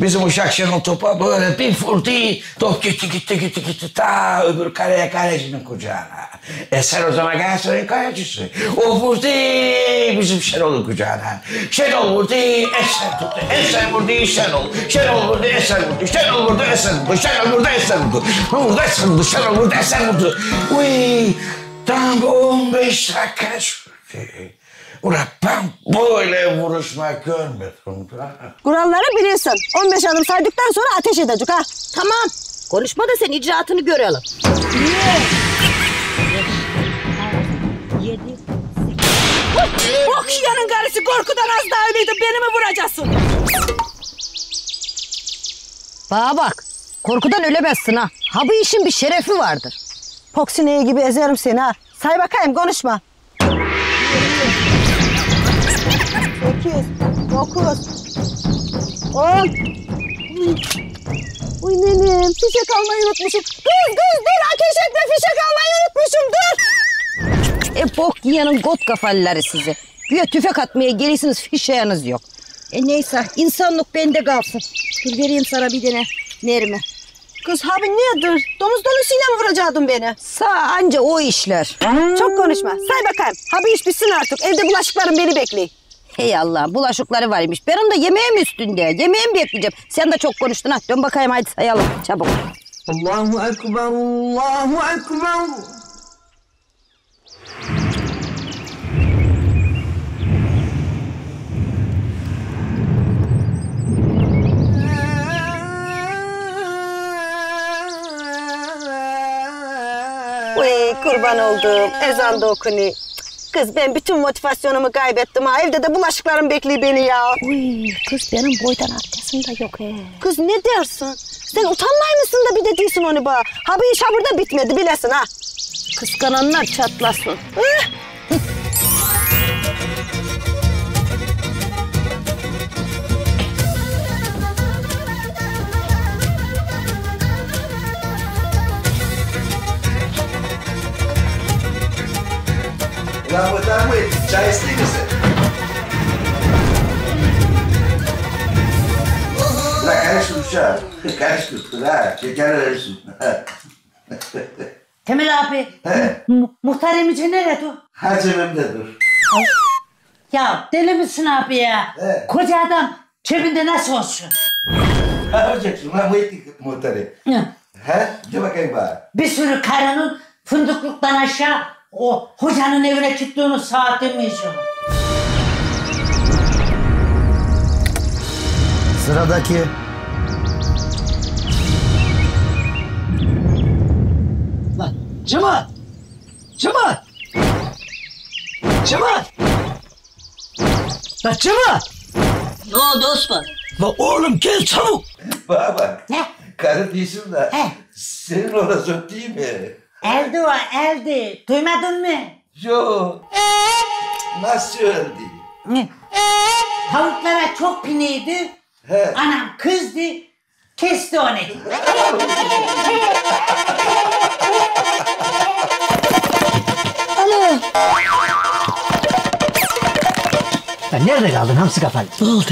Bizim Uşak Şenol topa böyle bir vurdu. Top gitti gitti gitti gitti ta öbür kaleye kalecinin kucağına. Eser o zaman Galatasaray'ın kalecisi. O vurdu bizim Şenol'un kucağına. Şenol vurdu Eser tuttu. Eser vurdu Şenol. Şenol vurdu Eser vurdu. Şenol vurdu Eser vurdu. Şenol vurdu Eser vurdu. Şenol vurdu Eser vurdu. Şenol vurdu Eser vurdu. Uy tam on beş dakika sürdü. Ulan ben böyle vuruşma görmedim. Kuralları bilirsin. on beş adım saydıktan sonra ateş edecek ha. Tamam. Konuşma da sen icraatını görelim. Okşayanın karısı korkudan az daha ölüydü. Beni mi vuracaksın? Bana bak. Korkudan ölemezsin ha. Ha bu işin bir şerefi vardır. Poksineği gibi ezerim seni ha. Say bakayım konuşma. sekiz, dokuz, on. Uy nenem fişek almayı unutmuşum. Kız kız dur ateş etme fişek almayı unutmuşum dur. E bok yiyenin got kafalıları sizi. Güya tüfek atmaya gelirsiniz fişeğiniz yok. E neyse insanlık bende kalsın. Dur vereyim sana bir tane mermi. Kız abi niye dur? Domuz dolusuyla mı vuracaktın beni? Sağ anca o işler. Çok konuşma say bakayım. Abi iş bitsin artık evde bulaşıklarım beni bekleyin. Hey Allah'ım bulaşıkları varmış. Ben onu da yemeğim üstünde. Yemeğim bekleyeceğim. Sen de çok konuştun ha. Dön bakayım hadi sayalım. Çabuk. Allahu Ekber, Allahu Ekber. Uy kurban oldum. Ezan da okunu. Kız ben bütün motivasyonumu kaybettim ha. Evde de bulaşıklarım bekliyor beni ya. Uy kız benim boydan abdestim de yok he. Kız ne dersin? Sen utanmay mısın da bir de diyorsun onu bana. Ha bu iş ha burada bitmedi bilesin ha. Kıskananlar çatlasın. Lan bu da mı? Çay isteyeyim mi sen? Lan karıştır uşağım. Karıştır ha. Şeker verirsin. Temel abi. He? Muhtarım için nerede dur? Ha cebimde dur. Ya deli misin abi ya? He. Koca adam cebinde nasıl olsun? Ha olacaksın lan bu ettik muhtarım. He? Dur bakayım bana. Bir sürü karının fındıklıktan aşağı o hocanın evine çıktığını saat demeyeceğim. Sıradaki. Lan Cemal! Cemal! Cemal! Lan Cemal! Ne oldu Osman? Lan oğlum gel çabuk! Baba, ne? Karı değilsin de senin orası öptüğü mü? Evde o, evde. Duymadın mı? Yok. Nasıl öldü? Tavuklara çok piniydi. He. Anam kızdı. Kesti onu. Alo. Ben nerede kaldın hamsi kafalı? Ne oldu?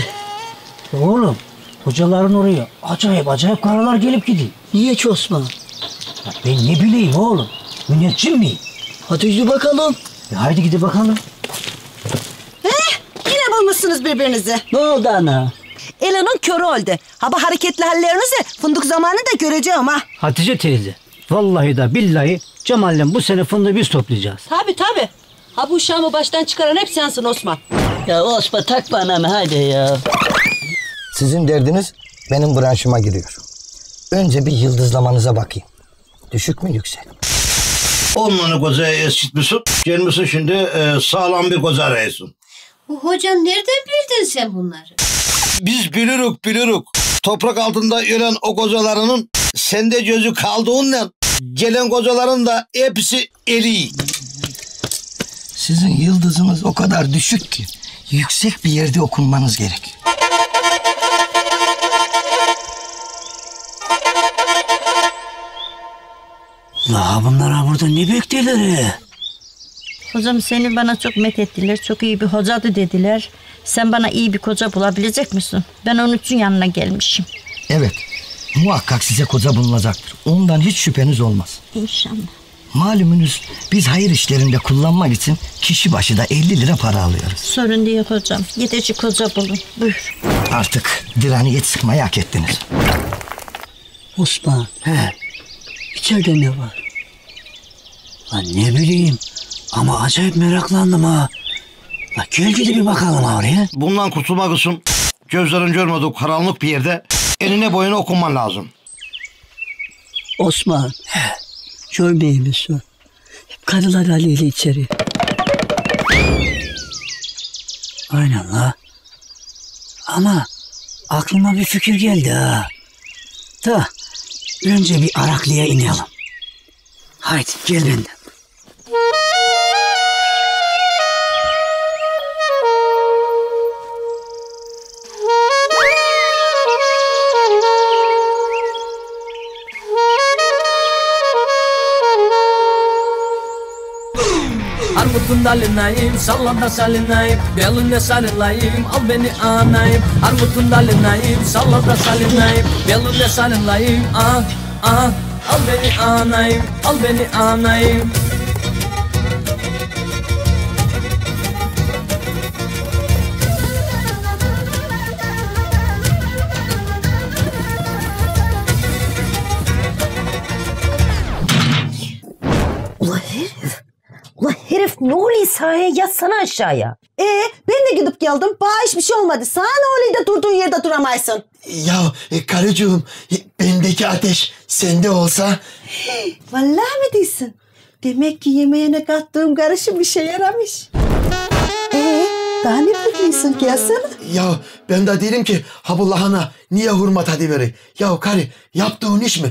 Oğlum, hocaların oraya acayip acayip karalar gelip gidiyor. Niye ki Osman? Ben ne bileyim oğlum, müneccim miyim? Hadi yürü bakalım. E haydi gidi bakalım. Eh, yine bulmuşsunuz birbirinizi. Ne oldu ana? Elan'ın körü oldu. Ha bu hareketli hallerinizi fındık zamanı da göreceğim ha. Hatice teyze, vallahi da billahi Cemal'le bu sene fındığı biz toplayacağız. Tabi tabi. Ha bu uşağımı baştan çıkaran hep sensin Osman. Ya Osman takma anamı hadi ya. Sizin derdiniz benim branşıma giriyor. Önce bir yıldızlamanıza bakayım. Düşük mü yüksek? Onları kozaya eskitmişsin. Gelmişsin şimdi e, sağlam bir koza arayasın. Hocam nereden bildin sen bunları? Biz bilirük bilirük. Toprak altında ölen o kozalarının sende gözü kaldığından gelen kozaların da hepsi eli. Sizin yıldızınız o kadar düşük ki yüksek bir yerde okunmanız gerek. La bunlara burada ne bekliyorlar? Hocam seni bana çok met ettiler, çok iyi bir hocadı dediler. Sen bana iyi bir koca bulabilecek misin? Ben onun için yanına gelmişim. Evet, muhakkak size koca bulunacaktır. Ondan hiç şüpheniz olmaz. İnşallah. Malumunuz biz hayır işlerinde kullanmak için kişi başı da elli lira para alıyoruz. Sorun değil hocam, yetecek koca bulun. Buyur. Artık dirhaniyet sıkmayı hak ettiniz. Osman. He. İçeride ne var? Lan ne bileyim ama acayip meraklandım ha. Lan gel gidip bir bakalım oraya. Bundan kurtulmak için gözlerin görmediği karanlık bir yerde eline boyuna okunman lazım. Osman. He. Görmeymişsin. Hep karılar haliyle içeri. Aynen la. Ama aklıma bir fikir geldi ha. Da. Önce bir Araklı'ya inelim. Haydi gel benden. Armutun dalinayım, sallanda salinayım, belinde sarılayım, al beni anayım. Armutun dalinayım, sallanda salinayım, belinde sarılayım, ah ah, al beni anayım, al beni anayım. Ne oluyor sahaya? Yatsana aşağıya. Ee, ben de gidip geldim. Bana hiçbir şey olmadı. Sana ne oluyor da durduğun yerde duramaysın? Ya e, karıcığım, bendeki ateş sende olsa... Vallahi mi diyorsun? Demek ki yemeğine kattığım karışım işe yaramış. Ee, daha ne bekliyorsun? Gelsene. Ya ben de derim ki, ha bu lahana niye hurma tadı verir? Ya karı, yaptığın iş mi?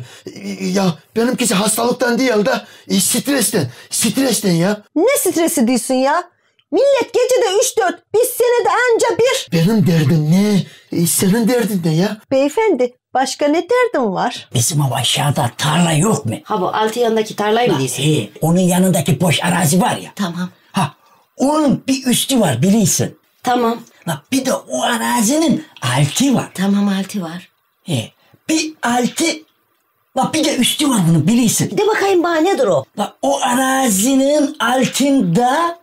Ya benimkisi hastalıktan değil de e, stresten. Stresten ya. Ne stresi diyorsun ya? Millet gecede üç dört, biz senede anca bir. Benim derdim ne? E, senin derdin ne ya? Beyefendi, başka ne derdim var? Bizim o aşağıda tarla yok mu? Ha bu altı yanındaki tarlayı mı diyorsun? He, onun yanındaki boş arazi var ya. Tamam. Ha, onun bir üstü var bilirsin. Tamam. La bir de o arazinin altı var. Tamam altı var. He, bir altı. La bir de üstü var bunun bilirsin. Bir de bakayım bana nedir o? La o arazinin altında.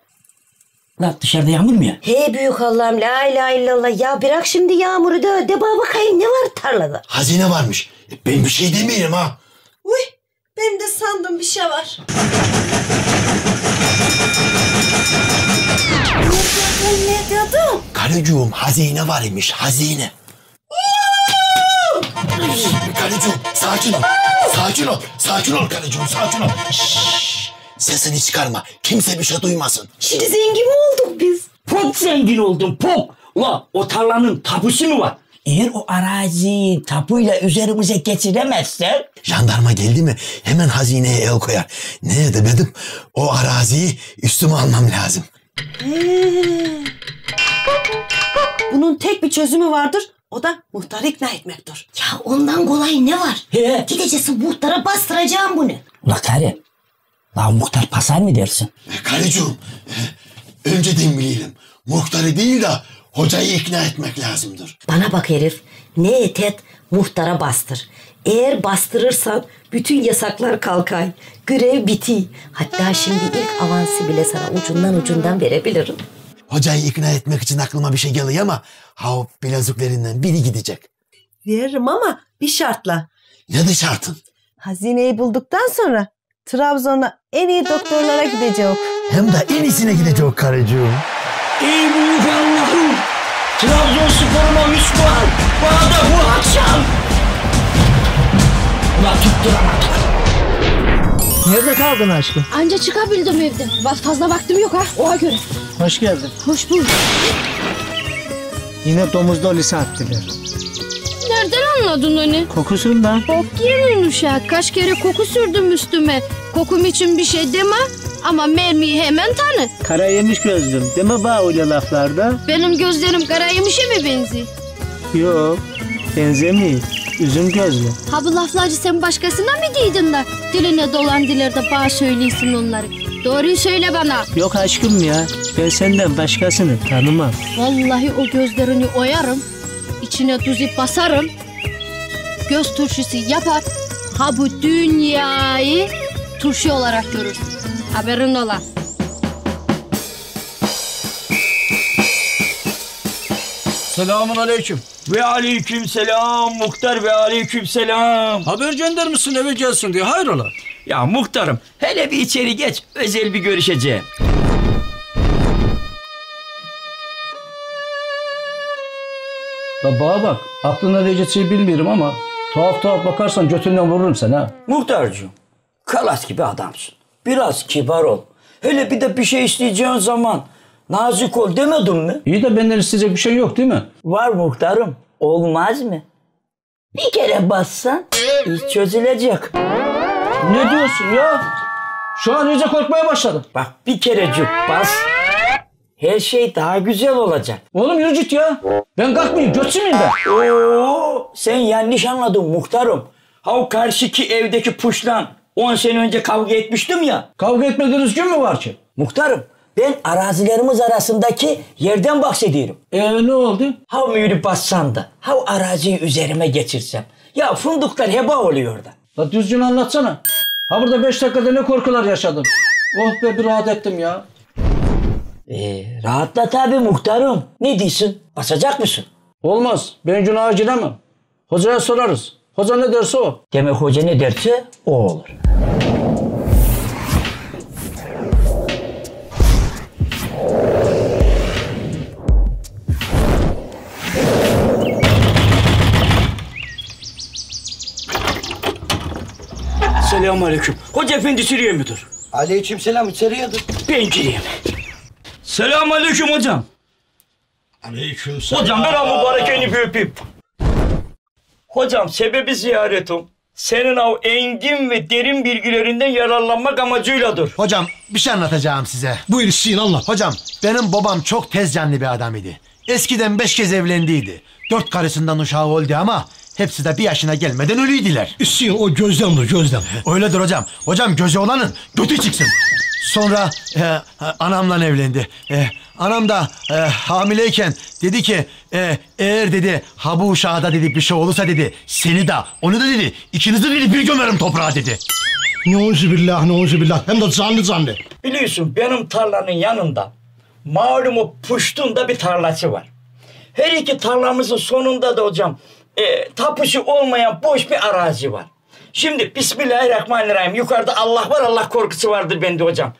La dışarıda yağmur mu ya? He büyük Allah'ım la ilahe illallah ya bırak şimdi yağmuru da de bana bakayım ne var tarlada? Hazine varmış. E, ben bir şey demeyeyim ha. Uy ben de sandım bir şey var. Ne dedim? Karıcığım hazine var imiş hazine. Karıcığım sakin ol. Sakin ol. Sakin ol karıcığım sakin ol. Şşş, sesini çıkarma. Kimse bir şey duymasın. Şimdi zengin mi olduk biz? Pop zengin oldum pop. Ula o tarlanın tapusu mu var? Eğer o araziyi tapuyla üzerimize geçiremezsek... Jandarma geldi mi hemen hazineye el koyar. Ne edemedim? O araziyi üstüme almam lazım. Ee, bunun tek bir çözümü vardır. O da muhtarı ikna etmektir. Ya ondan kolay ne var? He. Gideceksin muhtara bastıracağım bunu. Ula karı, la muhtar pasar mı dersin? Karıcığım, önceden bileyim. Muhtarı değil de hocayı ikna etmek lazımdır. Bana bak herif, ne et et muhtara bastır. Eğer bastırırsan bütün yasaklar kalkar. Görev biti. Hatta şimdi ilk avansı bile sana ucundan ucundan verebilirim. Hocayı ikna etmek için aklıma bir şey geliyor ama ha bilezuklerinden biri gidecek. Veririm ama bir şartla. Ne de şartın? Hazineyi bulduktan sonra Trabzon'a en iyi doktorlara gidecek. Hem de en iyisine gidecek karıcığım. Ey büyük Allah'ım! Trabzonspor'uma üç puan, bana da bu akşam! Ulan tutturamadık. Nerede kaldın aşkım? Anca çıkabildim evden. Fazla vaktim yok ha, oha göre. Hoş geldin. Hoş bulduk. Yine domuzda lise attılar. Nereden anladın onu? Kokusundan. Bok yerin uşak. Kaç kere koku sürdüm üstüme. Kokum için bir şey deme ama mermiyi hemen tanı. Kara yemiş gözlüm. Deme bana öyle laflarda. Benim gözlerim kara yemişe mi benziyor? Yok. Benzemiyor. Üzüm gözlü. Ha bu laflarcı sen başkasına mı giydin da diline dolan dilerde bana söyleysin onları. Doğruyu söyle bana. Yok aşkım ya. Ben senden başkasını tanımam. Vallahi o gözlerini oyarım. İçine tuzip basarım. Göz turşusu yapar. Ha bu dünyayı turşu olarak görürsün. Haberin ola. Selamun aleyküm. Ve aleyküm selam muhtar ve aleyküm selam. Haber göndermişsin eve gelsin diye, hayrola? Ya muhtarım hele bir içeri geç, özel bir görüşeceğim. La bana bak, aklına ne geçeceği bilmiyorum ama tuhaf tuhaf bakarsan götünden vururum seni ha. Muhtarcığım, kalas gibi adamsın. Biraz kibar ol. Hele bir de bir şey isteyeceğin zaman nazik ol demedin mi? İyi de benden isteyecek bir şey yok değil mi? Var muhtarım. Olmaz mı? Bir kere bassan iş çözülecek. Ne diyorsun ya? Şu an iyice korkmaya başladım. Bak bir kerecik bas. Her şey daha güzel olacak. Oğlum yürü git ya. Ben kalkmayayım. Götsün miyim ben? Oo, sen yanlış anladın muhtarım. Ha o karşıki evdeki puşlan. on sene önce kavga etmiştim ya. Kavga etmediğiniz gün mü var ki? Muhtarım. Ben arazilerimiz arasındaki yerden bahsediyorum. Eee ne oldu? Ha mühürü bassam da, ha araziyi üzerime geçirsem. Ya fındıklar heba oluyor da. La düzgün anlatsana. Ha burada beş dakikada ne korkular yaşadım. Oh be bir rahat ettim ya. Ee, rahatla tabi muhtarım. Ne diyorsun? Basacak mısın? Olmaz. Ben günaha giremem. Hocaya sorarız. Hoca ne derse o. Demek hoca ne derse o olur. Selamünaleyküm. Hoca efendi içeriye midir? Aleykümselam içeriyedir. Ben gireyim. Selamünaleyküm hocam. Aleykümselam. Hocam ben o mübarekeni bir öpeyim. Hocam sebebi ziyaretim senin av engin ve derin bilgilerinden yararlanmak amacıyladır. Hocam bir şey anlatacağım size. Buyur işin Allah. Hocam benim babam çok tez canlı bir adam idi. Eskiden beş kez evlendiydi. Dört karısından uşağı oldu ama hepsi de bir yaşına gelmeden ölüydüler. Üstüne o gözlemdir, gözlem. Öyledir hocam. Hocam göze olanın götü çıksın. Sonra e, anamla evlendi. E, anam da e, hamileyken dedi ki e, eğer dedi ha bu uşağı da dedi bir şey olursa dedi seni de onu da dedi ikinizi dedi bir gömerim toprağa dedi. Neuzübillah, neuzübillah. Hem de zanlı zanlı. Biliyorsun benim tarlanın yanında malum o puştun da bir tarlası var. Her iki tarlamızın sonunda da hocam E, tapışı olmayan boş bir arazi var. Şimdi Bismillahirrahmanirrahim yukarıda Allah var, Allah korkusu vardır bende hocam.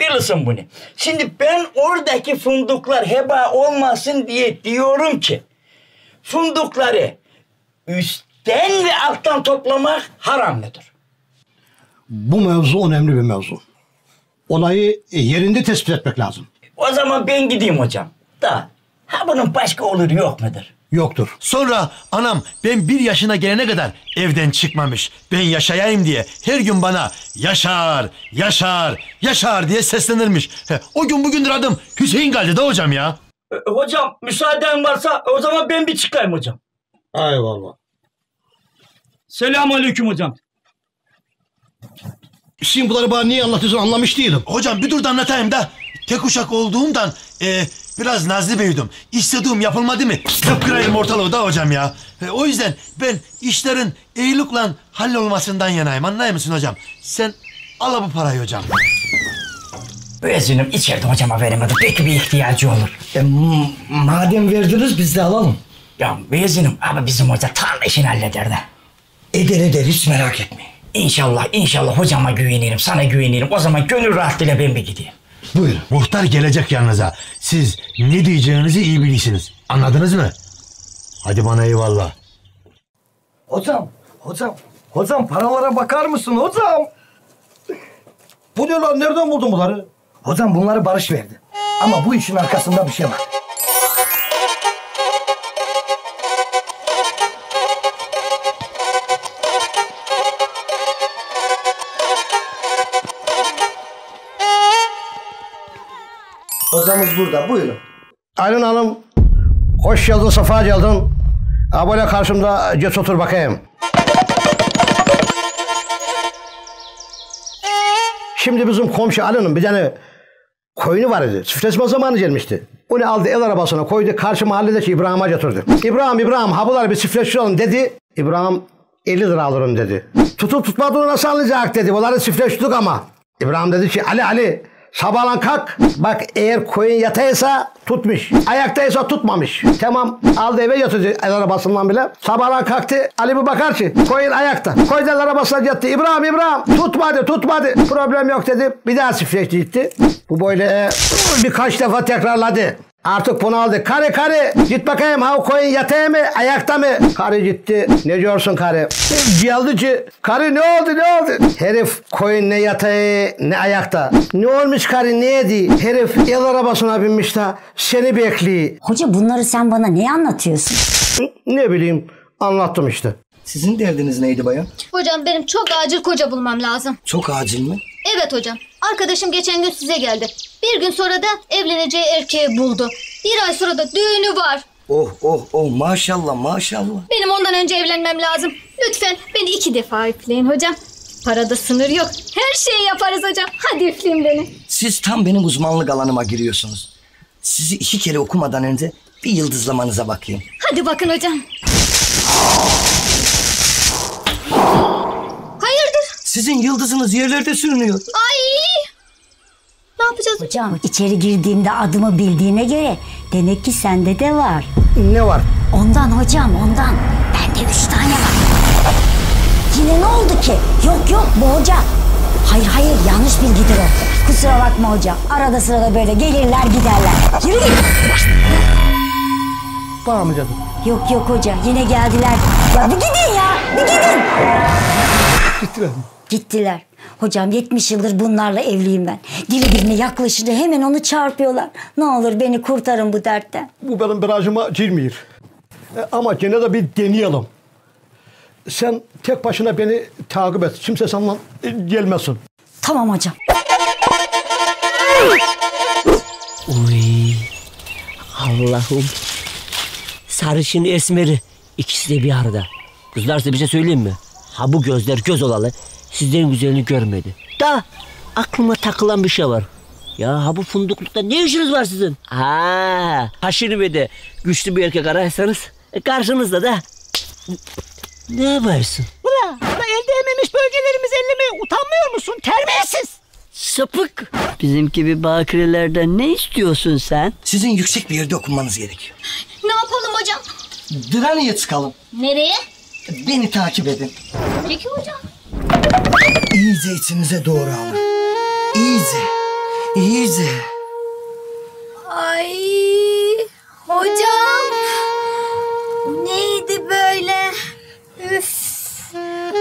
Bilirsin bunu. Şimdi ben oradaki fındıklar heba olmasın diye diyorum ki fındıkları üstten ve alttan toplamak haramlıdır. Bu mevzu önemli bir mevzu. Olayı yerinde tespit etmek lazım. O zaman ben gideyim hocam. Da Ha bunun başka olur yok mudur? Yoktur. Sonra anam ben bir yaşına gelene kadar evden çıkmamış. Ben yaşayayım diye her gün bana Yaşar, Yaşar, Yaşar diye seslenirmiş. He, o gün bugündür adım Hüseyin geldi de hocam ya. E, hocam müsaaden varsa o zaman ben bir çıkayım hocam. Eyvallah. Selamünaleyküm hocam. Şimdi bunları bana niye anlatıyorsun anlamış değilim. Hocam bir dur da anlatayım da. Tek uşak olduğumdan e, biraz nazlı büyüdüm. İstediğim yapılmadı mı? Kıpkırayım ortalığı da hocam ya. E, o yüzden ben işlerin iyilikle hallolmasından yanayım. Anlıyor musun hocam? Sen al bu parayı hocam. Özünüm içeride hocama veremedim. Belki bir ihtiyacı olur. E, madem verdiniz biz de alalım. Ya müezzinim ama bizim hoca tarla işini halleder de. Eder eder hiç merak etmeyin. İnşallah inşallah hocama güvenirim, sana güvenirim. O zaman gönül rahatlığıyla ben bir gideyim. Buyurun. Muhtar gelecek yanınıza. Siz ne diyeceğinizi iyi bilirsiniz. Anladınız mı? Hadi bana eyvallah. Hocam, hocam, hocam paralara bakar mısın hocam? Bu ne lan? Nereden buldun bunları? Hocam bunları Barış verdi. Ama bu işin arkasında bir şey var. Hocamız burada, buyurun. Aylin Hanım, hoş geldin, safa geldin. Abone karşımda geç otur bakayım. Şimdi bizim komşu Alin'in bir tane koyunu var idi. Çiftleşme zamanı gelmişti. Onu aldı el arabasına koydu, karşı mahalledeki İbrahim'e götürdü. İbrahim, İbrahim, ha bunlar bir çiftleştirelim dedi. İbrahim elli lira alırım dedi. Tutup tutmadığını nasıl anlayacak dedi. Bunları çiftleştirdik ama. İbrahim dedi ki Ali, Ali. Sabahlan kalk. Bak eğer koyun yataysa tutmuş. Ayaktaysa tutmamış. Tamam aldı eve götürdü el arabasından bile. Sabahlan kalktı. Ali bir bakar ki koyun ayakta. Koyun el arabasına yattı. İbrahim İbrahim tutmadı tutmadı. Problem yok dedi. Bir daha çiftleşti gitti. Bu böyle birkaç defa tekrarladı. Artık bunu aldı. Karı karı git bakayım ha koyun yataya mı ayakta mı? Karı gitti. Ne diyorsun karı? Geldi ki karı ne oldu ne oldu? Herif koyun ne yataya ne ayakta. Ne olmuş karı ne yedi? Herif el arabasına binmiş de seni bekliyor. Hoca bunları sen bana niye anlatıyorsun? Ne bileyim anlattım işte. Sizin derdiniz neydi bayan? Hocam benim çok acil koca bulmam lazım. Çok acil mi? Evet hocam. Arkadaşım geçen gün size geldi. Bir gün sonra da evleneceği erkeği buldu. Bir ay sonra da düğünü var. Oh oh oh maşallah maşallah. Benim ondan önce evlenmem lazım. Lütfen beni iki defa üfleyin hocam. Parada sınır yok. Her şeyi yaparız hocam. Hadi üfleyin beni. Siz tam benim uzmanlık alanıma giriyorsunuz. Sizi iki kere okumadan önce bir yıldızlamanıza bakayım. Hadi bakın hocam. Hayırdır? Sizin yıldızınız yerlerde sürünüyor. Ay! Ne yapacağız? Hocam içeri girdiğimde adımı bildiğine göre demek ki sende de var. Ne var? Ondan hocam ondan. Bende üç tane var. Yine ne oldu ki? Yok yok bu hoca. Hayır hayır yanlış bilgidir o. Kusura bakma hocam. Arada sırada böyle gelirler giderler. Yürü git. Bağımlı canım. Yok yok hoca yine geldiler. Ya bir gidin ya bir gidin. Gittiler mi? Gittiler. Hocam yetmiş yıldır bunlarla evliyim ben. Dili birine yaklaşınca hemen onu çarpıyorlar. Ne olur beni kurtarın bu dertten. Bu benim barajıma girmiyor. E, ama gene de bir deneyelim. Sen tek başına beni takip et. Kimse senden gelmesin. Tamam hocam. Uy. Allah'ım. Sarışın esmeri. İkisi de bir arada. Kızlar size bir şey söyleyeyim mi? Ha bu gözler göz olalı. Sizden güzelini görmedi. Da aklıma takılan bir şey var. Ya ha bu funduklukta ne işiniz var sizin? Ha, haşirmede güçlü bir erkek ararsanız e, karşınızda da. Ne yaparsın? Ula, ula elde ememiş bölgelerimizi ellemeye utanmıyor musun? Terbiyesiz. Sapık. Bizim gibi bakirelerden ne istiyorsun sen? Sizin yüksek bir yerde okunmanız gerekiyor. Ne yapalım hocam? Diraniye çıkalım. Nereye? Beni takip edin. Peki hocam. İyice içinize doğru alın. İyice. İyice. Ay hocam. Neydi böyle? Üf.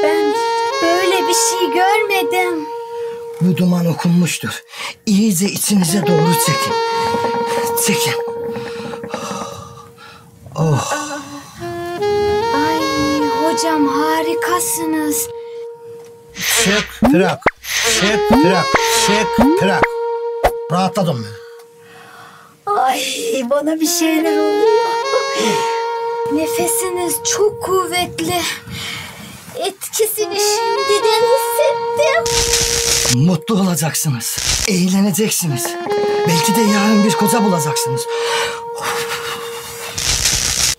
Ben böyle bir şey görmedim. Bu duman okunmuştur. İyice içinize doğru çekin. Çekin. Oh. Ay hocam harikasınız. Şık trak, şık trak, şık trak. Rahatladım ben. Ay bana bir şeyler oluyor. Nefesiniz çok kuvvetli. Etkisini şimdiden hissettim. Mutlu olacaksınız. Eğleneceksiniz. Belki de yarın bir koca bulacaksınız.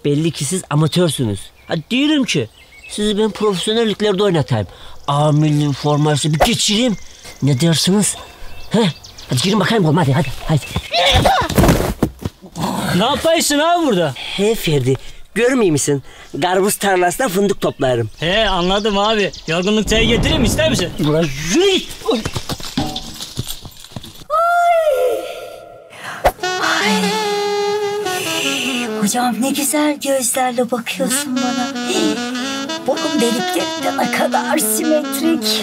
Belli ki siz amatörsünüz. Ha, diyorum ki sizi ben profesyonelliklerde oynatayım. A milli formasını bir geçireyim. Ne dersiniz? He? Hadi girin bakayım oğlum hadi hadi. hadi. Ne yapıyorsun abi burada? He Ferdi. Görmüyor musun? Garbuz tarlasına fındık toplarım. He anladım abi. Yorgunluk çayı getireyim ister misin? Ulan yürü. Hocam ne güzel gözlerle bakıyorsun bana. Burun delikleri ne kadar simetrik.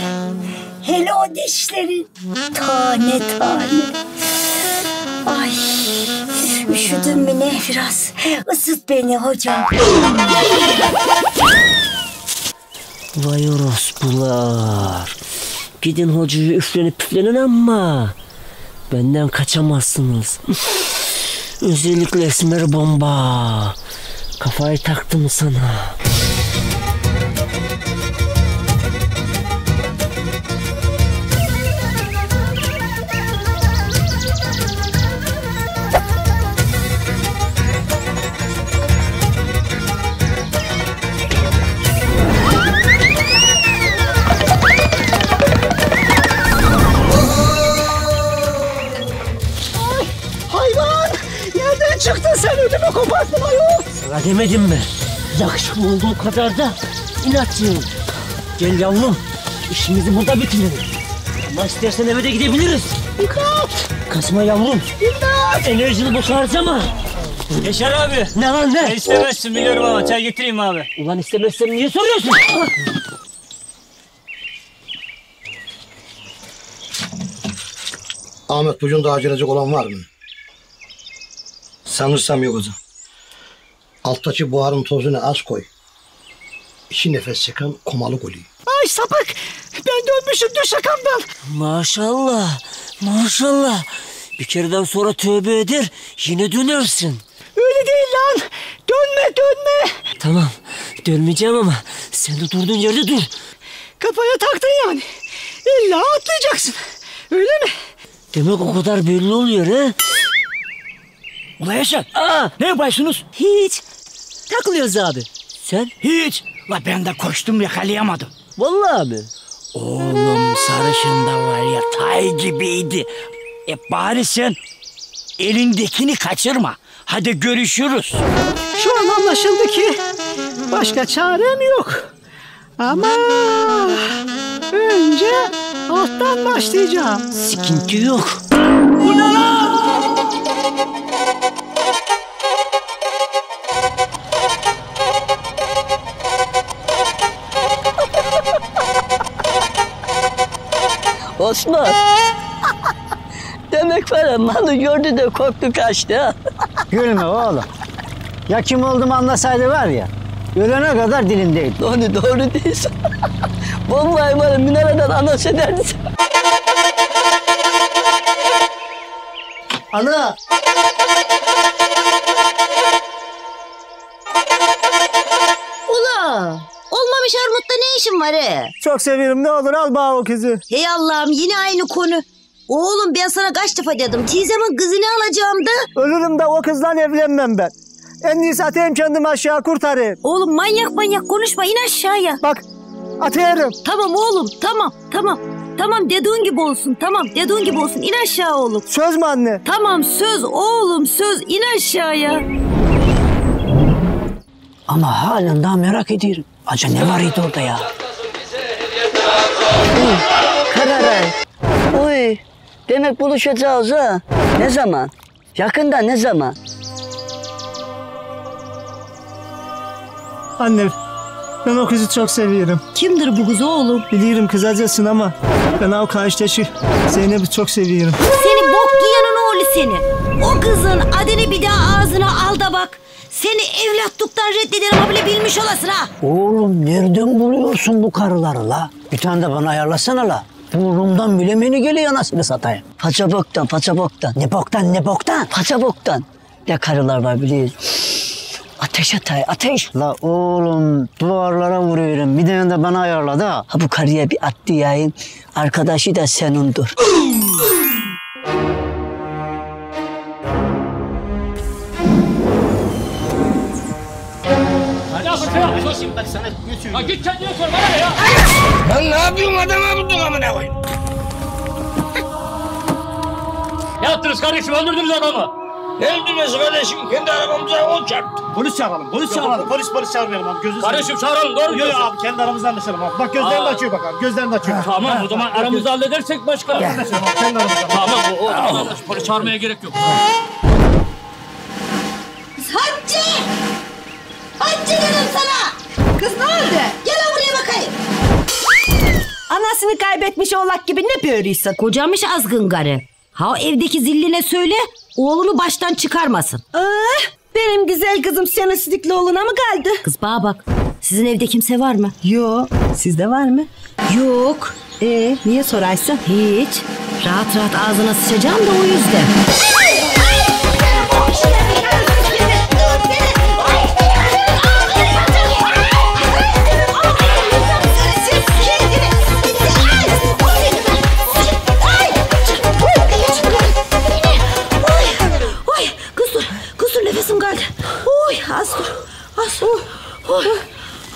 Hele o dişlerin tane tane. Ay üşüdün mü ne biraz? Isıt beni hocam. Vay orospular. Gidin hocayı üflenip püflenin ama benden kaçamazsınız. Özellikle esmer bomba. Kafayı taktım sana. Sana demedim mi? Yakışıklı olduğu kadar da inatçıyım. Gel yavrum, işimizi burada bitirelim. Ama istersen eve de gidebiliriz. İmdat! Kasma yavrum. İmdat! Enerjini boşa harcama. Yaşar abi. Ne lan ne? Ben istemezsin biliyorum ama çay getireyim abi. Ulan istemezsem niye soruyorsun? Ahmet bugün daha gelecek olan var mı? Sanırsam yok hocam. Alttaki buharın tozunu az koy. İki nefes çıkan komalık oluyor. Ay sapık! Ben dönmüşüm düş akamdan. Maşallah, maşallah. Bir kereden sonra tövbe eder, yine dönersin. Öyle değil lan. Dönme, dönme. Tamam, dönmeyeceğim ama sen de durduğun yerde dur. Kafaya taktın yani. İlla atlayacaksın. Öyle mi? Demek o kadar belli oluyor ha? Ulan Yaşar, Aa. ne yapıyorsunuz? Hiç. Takılıyoruz abi. Sen? Hiç. La ben de koştum yakalayamadım. Vallahi abi. Oğlum sarışında var ya tay gibiydi. E bari sen elindekini kaçırma. Hadi görüşürüz. Şu an anlaşıldı ki başka çarem yok. Ama önce alttan başlayacağım. Sıkıntı yok. Bu ne lan? Osman. Demek var ya malı gördü de korktu kaçtı. Gülme oğlum. Ya kim olduğumu anlasaydı var ya. Ölene kadar dilimdeydi. Doğru doğru değilsin. Vallahi bana minareden anons ederdi. Ana. Ula. Olmamış armutta ne işin var he? Çok seviyorum ne olur al bağ o kızı. Hey Allah'ım yine aynı konu. Oğlum ben sana kaç defa dedim. Teyzemin kızını alacağım da. Ölürüm de o kızdan evlenmem ben. En iyisi atayım kendimi aşağı kurtarayım. Oğlum manyak manyak konuşma in aşağıya. Bak atayım. Tamam oğlum tamam tamam. Tamam dediğin gibi olsun tamam dediğin gibi olsun in aşağı oğlum. Söz mü anne? Tamam söz oğlum söz in aşağıya. Ama halen daha merak ediyorum. Acaba ne var idi orada ya? Uy, Kararay. Uy, demek buluşacağız ha. Ne zaman? Yakında ne zaman? Anne, ben o kızı çok seviyorum. Kimdir bu kız oğlum? Biliyorum kızacısın ama ben o kardeşi Zeynep'i çok seviyorum. Seni bok giyenin oğlu seni. O kızın adını bir daha ağzına al da bak. Seni evlatlıktan reddederim ha, bile bilmiş olasın ha. Oğlum nereden buluyorsun bu karıları la? Bir tane de bana ayarlasana la. Burnumdan bile menü geliyor anasını satayım. Paça boktan, paça boktan. Ne boktan, ne boktan? Paça boktan. Ne karılar var biliyorsun. Ateş atay, ateş. La oğlum duvarlara vuruyorum. Bir tane de bana ayarladı ha. Ha bu karıya bir at diyeyim. Arkadaşı da senindir. Şimdi bak sana götürüyorum. Ha git kendine sor bana ya. Lan ne yapıyorsun adama buldun amına koyayım? Ne yaptınız kardeşim? Öldürdünüz adamı. Ne öldürmesi kardeşim? Kendi arabamıza o çarptı. Polis çağıralım. Polis çağıralım. Polis polis çağırmayalım abi. Gözünü kardeşim çağıralım. Doğru diyorsun. Yok abi kendi aramızdan anlaşalım abi. Bak gözlerini açıyor bak abi. Gözlerini açıyor. Ha, tamam ha, o zaman ha, aramızı ha, halledersek başka. Gel. Kendi aramızdan. Tamam o, o, o, o. Polis çağırmaya gerek yok. Hancı! Hancı dedim sana! Kız ne oldu? Gel buraya bakayım. Anasını kaybetmiş oğlak gibi ne böyleysin? Kocamış azgın garı. Ha evdeki zilline söyle, oğlunu baştan çıkarmasın. Ah, benim güzel kızım senesizlikli oğluna mı kaldı? Kız bana bak, sizin evde kimse var mı? Yok. Sizde var mı? Yok. Ee, niye soraysın? Hiç. Rahat rahat ağzına sıçacağım da o yüzden. Ay, ay, oy,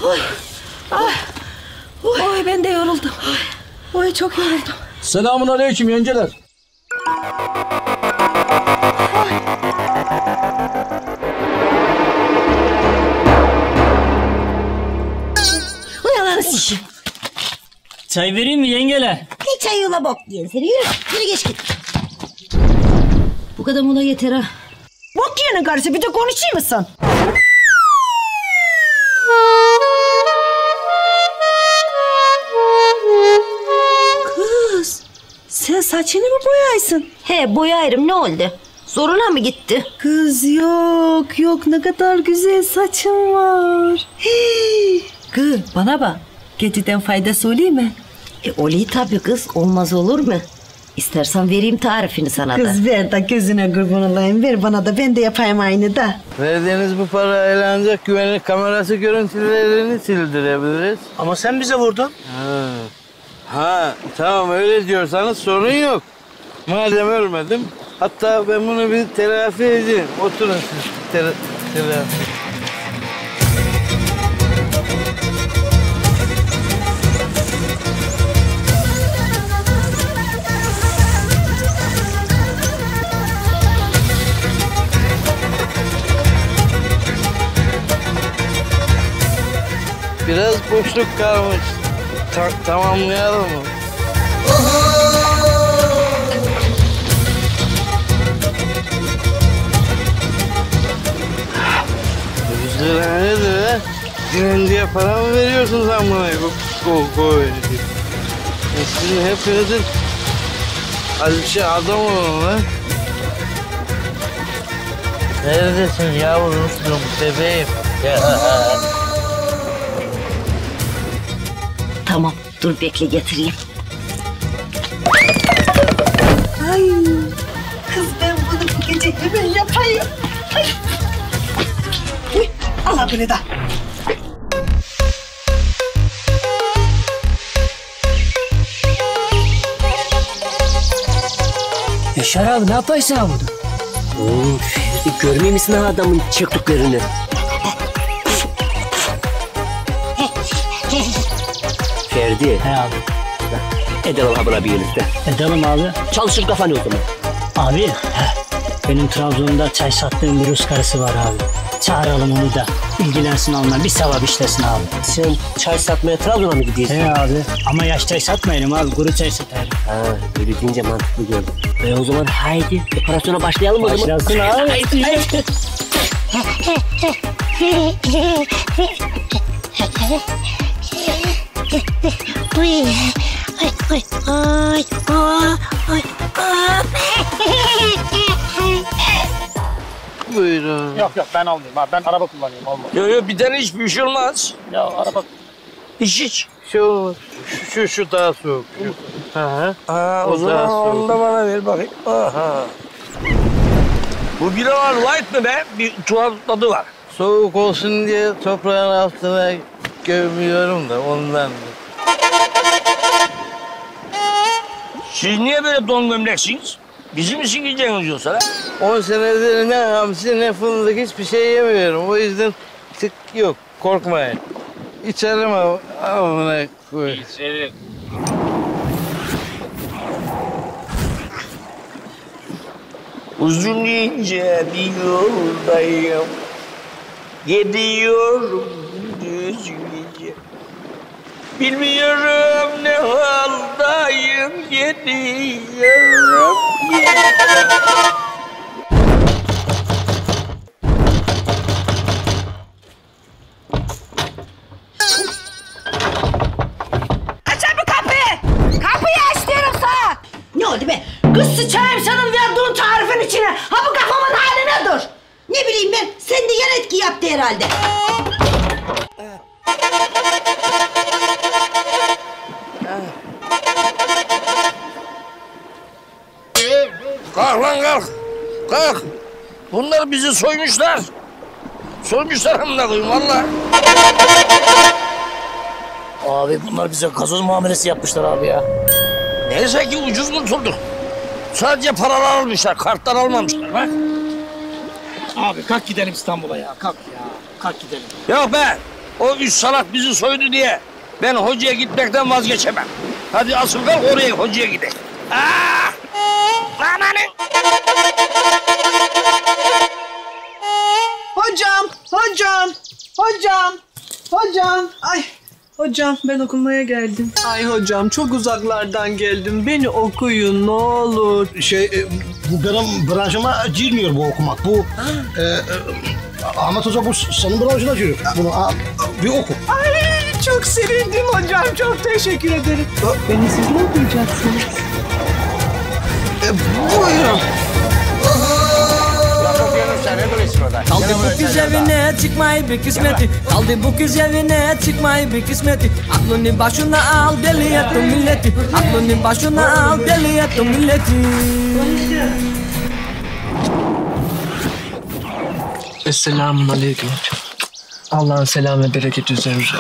oy, ay, oy, oy, ben de yoruldum. Oy, çok yoruldum. Selamun aleyküm yengeler. Uyalanız işi. Çay vereyim mi yengeler? Ne çay yola bok diyen seni, yürü, yürü geç git. Bu kadar mola yeter ha. Bok yiyenin karısı, bir de konuşayım mısın? Sen saçını mı boyaysın? He boyarım, ne oldu? Zoruna mı gitti? Kız yok yok, ne kadar güzel saçın var. Hii. Kız bana bak, kediden faydası oluyor mu? E oluyor tabii kız, olmaz olur mu? İstersen vereyim tarifini sana kız da. Kız ver da gözüne kurban olayım, ver bana da ben de yapayım aynı da. Verdiğiniz bu para ele ancak güvenlik kamerası görüntülerini sildirebiliriz. Ama sen bize vurdun. Ha. Ha tamam, öyle diyorsanız sorun yok. Madem ölmedim, hatta ben bunu bir telafi edeyim. Oturun siz tela telafi. Biraz boşluk kalmış. Ta tamamlayalım mı? Yüz lira nedir ha? Direnciye para mı veriyorsunuz lan bana? Sizin hepinizin az bir şey adam olun lan. Neredesin yavrum bebeğim? Tamam, dur bekle getireyim. Ay, kız ben bunu bu gece hemen yapayım. Ay. Uy, al abone da. Yaşar abi ne yapaysın ha burada? Oğlum, görmüyor musun ha adamın çektiklerini? Ferdi. He abi. Edelim ha buna bir birlikte. Edelim abi. Çalışır kafanı o zaman. Abi. He. Benim Trabzon'da çay sattığım bir Rus karısı var abi. Çağıralım onu da. İlgilensin onunla. Bir sevap işlesin abi. Sen çay satmaya Trabzon'a mı gidiyorsun? He abi. Ama yaş çay satmayalım abi. Kuru çay satayım. Ha, öyle deyince mantıklı gördüm. E o zaman haydi. Operasyona başlayalım o zaman. Başlasın abi. Haydi. Haydi. Uy, ay, ay, ay, ay, ay, ay. böyle. Yok yok ben almayayım abi. Ben araba kullanıyorum. Alma. Yok yok bir tane hiçbir şey olmaz. Ya araba... İç iç. Şey olmaz. Şu, şu, şu daha soğuk. Şu. Aha. Aa, o, o zaman onu da bana ver bakayım. Aha. Bu bira var light mı be? Bir tuhaf tadı var. Soğuk olsun diye toprağın altına gömüyorum da ondan. Siz niye böyle don gömleksiniz? Bizim için gideceğiniz yoksa lan? On senedir ne hamsi ne fındık hiçbir şey yemiyorum. O yüzden tık yok, korkmayın. İçerim ama amına koy. İçerim. Uzun ince bir yoldayım. Gidiyorum düz yüce. Bilmiyorum ne haldayım. Gidiyorum yüce. Açar mı kapıyı? Kapıyı aç diyorum sana. Ne oldu be? Kız sıçayım senin verdiğin tarifin içine. Ha bu kafamın haline dur. Ne bileyim ben, sen de yan etki yaptı herhalde. Kalk lan kalk, kalk. Bunlar bizi soymuşlar. Soymuşlar amına koyayım vallahi. Abi bunlar bize gazoz muamelesi yapmışlar abi ya. Neyse ki ucuz kurtulduk. Sadece paralar almışlar, kartlar almamışlar bak. Abi kalk gidelim İstanbul'a ya, kalk ya, kalk gidelim. Yok be, o üç salak bizi soydu diye ben hocaya gitmekten vazgeçemem. Hadi asıl kalk oraya hocaya gidelim. Aaa! Amanın! Hocam, hocam, hocam, hocam, ay! Hocam ben okumaya geldim. Ay hocam çok uzaklardan geldim. Beni okuyun ne olur. Şey bu benim branşıma girmiyor bu okumak. Bu e, e, Ahmet Hoca bu senin branşına giriyor. Bunu a, bir oku. Ay çok sevindim hocam. Çok teşekkür ederim. Beni siz mi okuyacaksınız? E, buyurun. Kaldı bu kız evine çıkmayı bir kısmeti. Kaldı bu kız evine çıkmayı bir kısmeti. Aklını başına al deli yatın milleti. Aklını başına al deli yatın milleti. Esselamun aleyküm hocam. Allah'ın selam ve bereket üzerinize.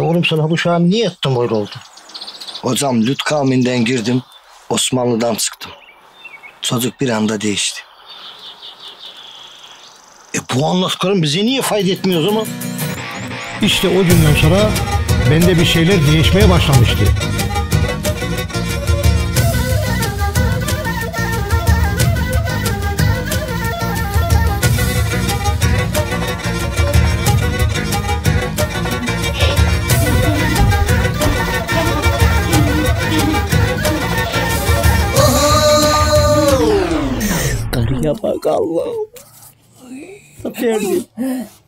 Oğlum sana bu şahane niye ettin böyle oldu? Hocam Lüt kavminden girdim. Osmanlı'dan çıktım. Çocuk bir anda değişti. E bu anlattıklarım bize niye fayda etmiyor o zaman? İşte o günden sonra bende bir şeyler değişmeye başlamıştı. Bak Allah'ım. Saferdi.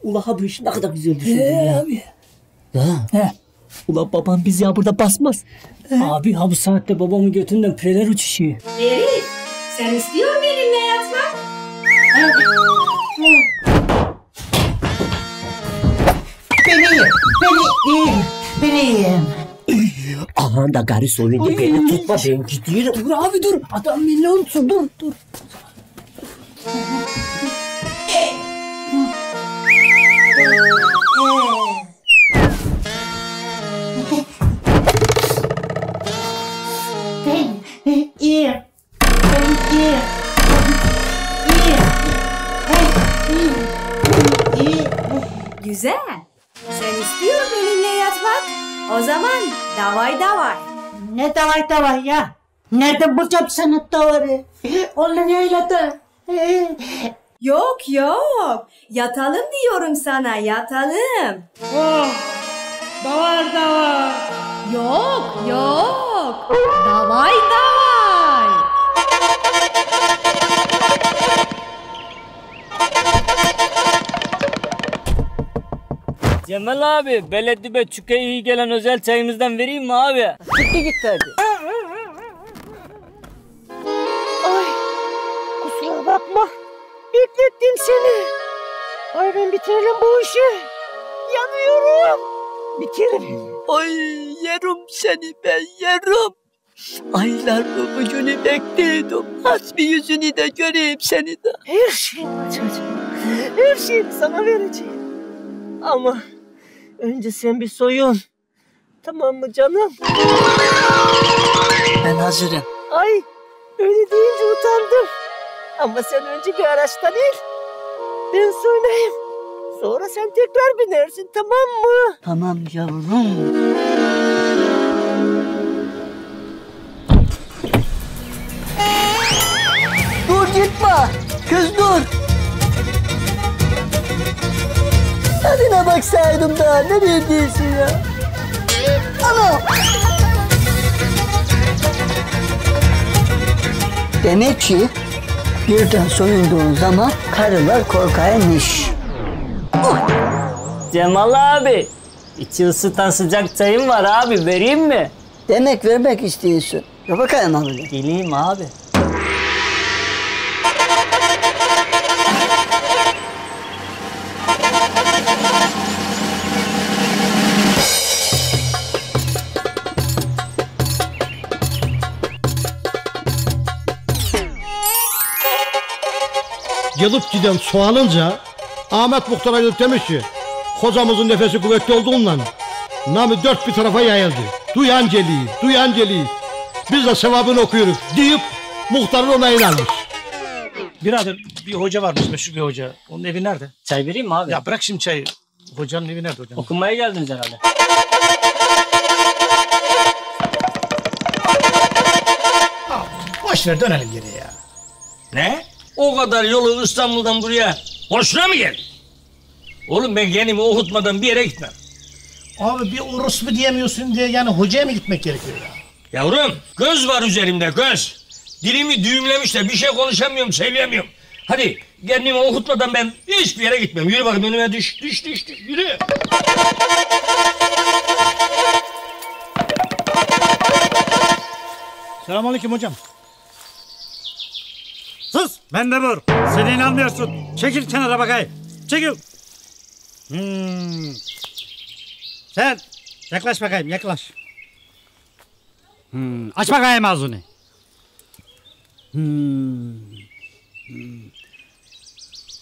Ulaha bu işi ne kadar güzel düşündün ya. He. Ula babam biz ya burada basmaz. He. Abi ha bu saatte babamın götünden pireler uçuşuyor. Beril sen istiyor musun benimle yatmak? Ben iyiyim. Ben iyiyim. Ben iyiyim. Aha da garip soyunca beni tutma ben gidiyorum. Dur abi dur. Adam milyon tutsun dur dur. Ben iyiyim. Ben iyiyim. Güzel. Sen istiyor musun benimle yatmak? O zaman davay davay. Ne davay davay ya? Nerede bulacağım sana davayı? Onunla yayladı. Yok yok. Yatalım diyorum sana. Yatalım. Oh, davay davay. Yok yok. Davay davay. Cemal abi, belediye çüke iyi gelen özel çayımızdan vereyim mi abi? Gitti gitti hadi. Kusura bakma. Beklettim seni. Hayır, bitirelim bu işi. Yanıyorum. Bitirelim. Ay yerim seni ben yerim. Aylar bu günü bekliyordum. Hasbi yüzünü de göreyim seni de. Her şeyi çocuğum. Her şeyi sana vereceğim. Ama önce sen bir soyun. Tamam mı canım? Ben hazırım. Ay öyle deyince utandım. Ama sen önce bir araçtan in. Ben soyunayım. Sonra sen tekrar binersin, tamam mı? Tamam yavrum. Dur gitme. Kız dur. Hadi ne baksaydım daha. Nereye değilsin ya? Ana! Demek ki birden soyunduğun zaman karılar korkarmış. Oh. Cemal abi, içi ısıtan sıcak çayım var abi, vereyim mi? Demek vermek istiyorsun. Ya bakayım abi. Geleyim abi. Gelip giden soğanınca Ahmet Muhtar'a gelip demiş ki hocamızın nefesi kuvvetli olduğundan namı dört bir tarafa yayıldı. Duyan geliyi, duyan geliyi. Biz de sevabını okuyoruz deyip muhtarın ona inanmış. Birader bir hoca varmış, meşhur bir hoca. Onun evi nerede? Çay vereyim mi abi? Ya bırak şimdi çayı. Hocanın evi nerede hocam? Okunmaya geldiniz herhalde. Abi, boş ver dönelim geriye ya. Ne? O kadar yolu İstanbul'dan buraya boşuna mı geldin? Oğlum ben kendimi okutmadan bir yere gitmem. Abi bir orospu diyemiyorsun diye yani hocaya mı gitmek gerekiyor ya? Yavrum göz var üzerimde göz. Dilimi düğümlemiş de bir şey konuşamıyorum, söyleyemiyorum. Hadi kendimi okutmadan ben hiçbir yere gitmem. Yürü bakayım önüme düş, düş, düş, düş, yürü. Selamünaleyküm hocam. Sus! Ben de vur. Seni inanmıyorsun. Çekil kenara bakayım. Çekil. Hmm. Sen yaklaş bakayım. Yaklaş. Hmm. Aç bakayım ağzını. Hmm. Hmm.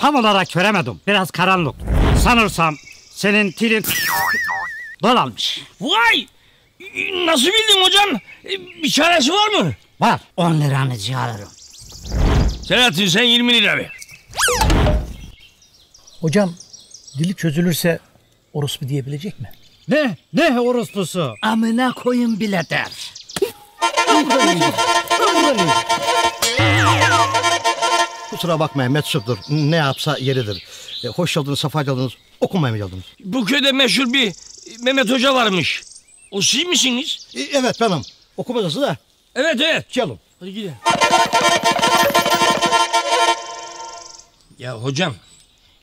Tam olarak göremedim. Biraz karanlık. Sanırsam senin tilin dolanmış. Vay! Nasıl bildin hocam? Bir çaresi var mı? Var. on liranı ciğerim. Selahattin sen yirmi lira ver. Hocam dili çözülürse orospu diyebilecek mi? Ne? Ne orospusu? Amına koyun bile der. Kusura bakmayın meczuptur. Ne yapsa yeridir. E, hoş geldiniz, safa geldiniz, okumaya mı geldiniz? Bu köyde meşhur bir Mehmet Hoca varmış. O siz misiniz? E, evet benim. Okum hocası da. Evet evet. Gelin. Hadi gidelim. Ya hocam,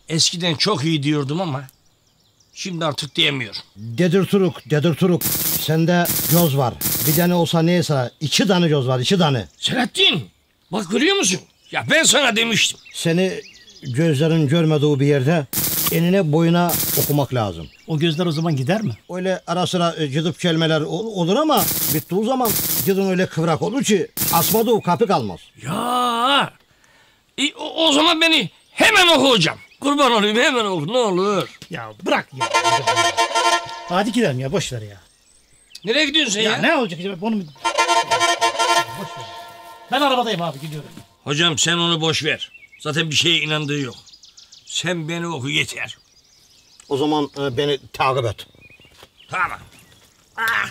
eskiden çok iyi diyordum ama şimdi artık diyemiyorum. Dedirturuk, dedirturuk. Sende göz var. Bir tane olsa neyse iki tane göz var, iki tane. Selahattin, bak görüyor musun? Ya ben sana demiştim. Seni gözlerin görmediği bir yerde enine boyuna okumak lazım. O gözler o zaman gider mi? Öyle ara sıra gidip kelimeler olur ama bittiği zaman gidin öyle kıvrak olur ki asmadığı kapı kalmaz. Ya, e, o, o zaman beni... Hemen oku hocam. Kurban olayım hemen oku ne olur. Ya bırak ya. Hadi gidelim ya boş ver ya. Nereye gidiyorsun sen ya? Ya ne olacak acaba onu mu? Boş ver. Ben arabadayım abi gidiyorum. Hocam sen onu boş ver. Zaten bir şeye inandığı yok. Sen beni oku yeter. O zaman e, beni takip et. Tamam. Ah.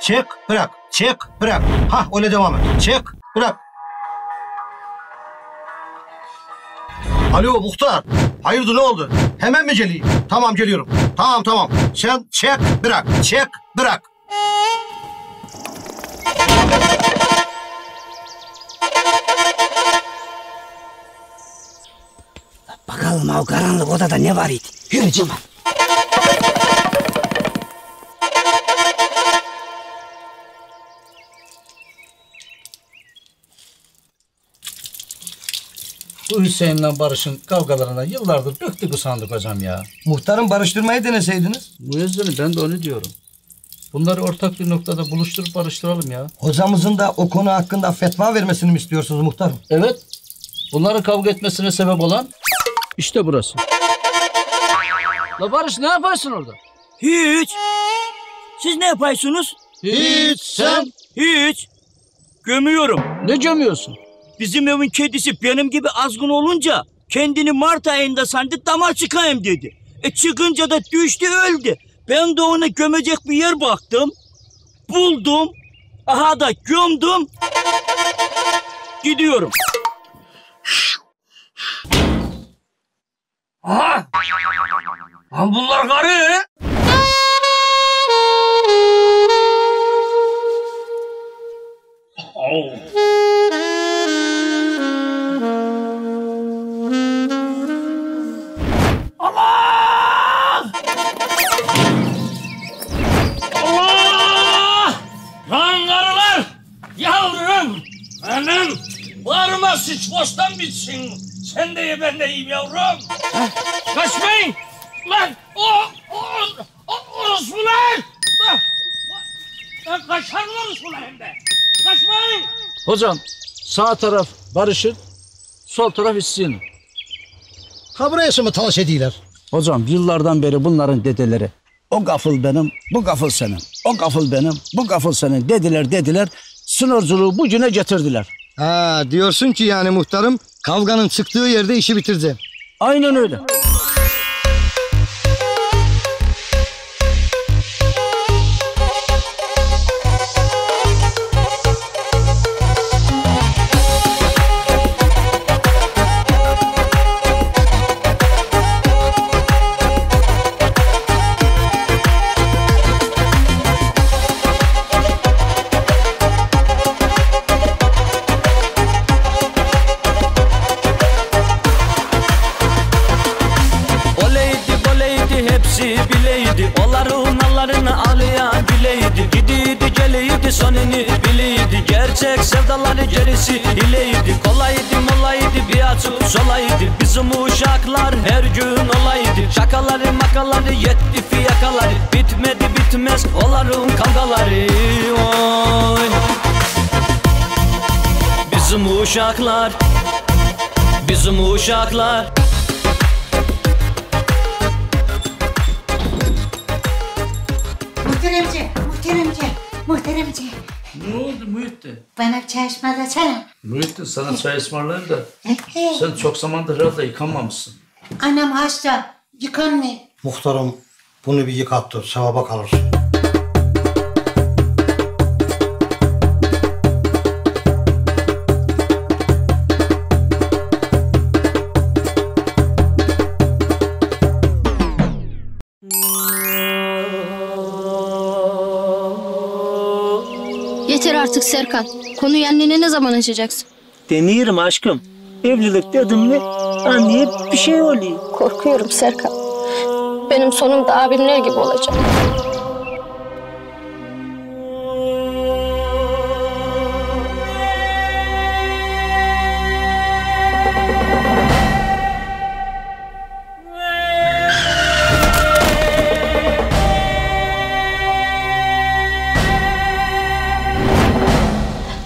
Çek bırak. Çek bırak. Hah öyle devam et. Çek bırak. Alo Muhtar, hayırdır ne oldu? Hemen mi geleyim? Tamam geliyorum. Tamam tamam. Sen çek bırak, çek bırak. Bakalım o karanlık odada ne var idi? Yürü Cemal. bu Hüseyin'le Barış'ın kavgalarından yıllardır döktü bu sandık hocam ya. Muhtarım, barıştırmayı deneseydiniz. Müezzinim, ben de onu diyorum. Bunları ortak bir noktada buluşturup barıştıralım ya. Hocamızın da o konu hakkında fetva vermesini mi istiyorsunuz muhtarım? Evet. Bunların kavga etmesine sebep olan işte burası. La Barış, ne yaparsın orada? Hiç. Siz ne yaparsınız? Hiç. Sen? Hiç. Gömüyorum. Ne gömüyorsun? Bizim evin kedisi benim gibi azgın olunca kendini Mart ayında sandı, damar çıkayım dedi. E çıkınca da düştü, öldü. Ben de ona gömecek bir yer baktım. Buldum. Aha da gömdüm. Gidiyorum. Aha! Lan bunlar karı! Allah! Allah! Lan karılar! Yavrum! Benim! Bağırma, sıç boştan bitsin. Sen de ye, ben de yiyeyim yavrum. Heh. Kaçmayın! Lan! O! O! O! Orospular! Lan! Lan kaçarlar orospular hem de! Kaçmayın! Hocam, sağ taraf Barış'ın, sol taraf Hüseyin'in. Ha buraya mı talaş ediyorlar? Hocam, yıllardan beri bunların dedeleri. O gafıl benim, bu gafıl senin. O gafıl benim, bu gafıl senin dediler dediler. Sınırcılığı bugüne getirdiler. Ha, diyorsun ki yani muhtarım, kavganın çıktığı yerde işi bitireceğim. Aynen öyle. Hileydi, kolaydı, molaydı, bir açıp solaydı. Bizim uşaklar her gün olaydı. Şakaları makaları yetti fiyakaları. Bitmedi bitmez oların kavgaları. Oy. Bizim uşaklar, bizim uşaklar. Muhteremci, muhteremci, muhteremci. Ne oldu Muhittin? Bana çay ısmarlasana. Muhittin, sana çay ısmarlayayım da sen çok zamandır herhalde yıkanmamışsın. Anam hasta, yıkanmıyor. Muhtarım, bunu bir yıkattır, sevaba kalırsın. Artık Serkan, konuyu annene ne zaman açacaksın? Deniyorum aşkım. Evlilik dedim mi anneye bir şey oluyor. Korkuyorum Serkan. Benim sonum da abimler gibi olacak.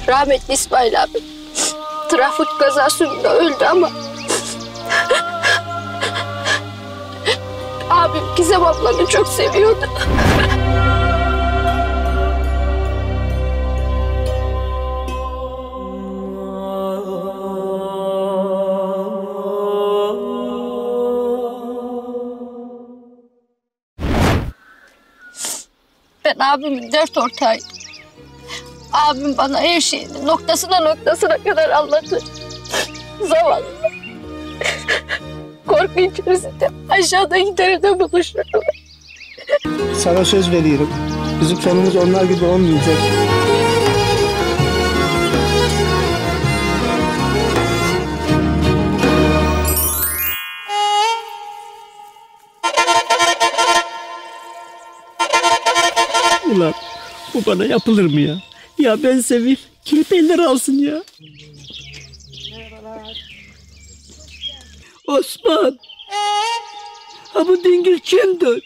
Rahmetli İsmail abi trafik kazasında öldü ama abim Gizem ablanı çok seviyordu. Ben abimin dert ortağıydım. Abim bana her şeyini noktasına noktasına kadar anlattı. Zavallı. Korku içerisinde aşağıda giderinde buluşuyorlar. Sana söz veriyorum. Bizim sonumuz onlar gibi olmayacak. Ulan bu bana yapılır mı ya? Ya ben seveyim. Kilip eller alsın ya. Merhabalar. Osman. Ha bu dingil kimdir?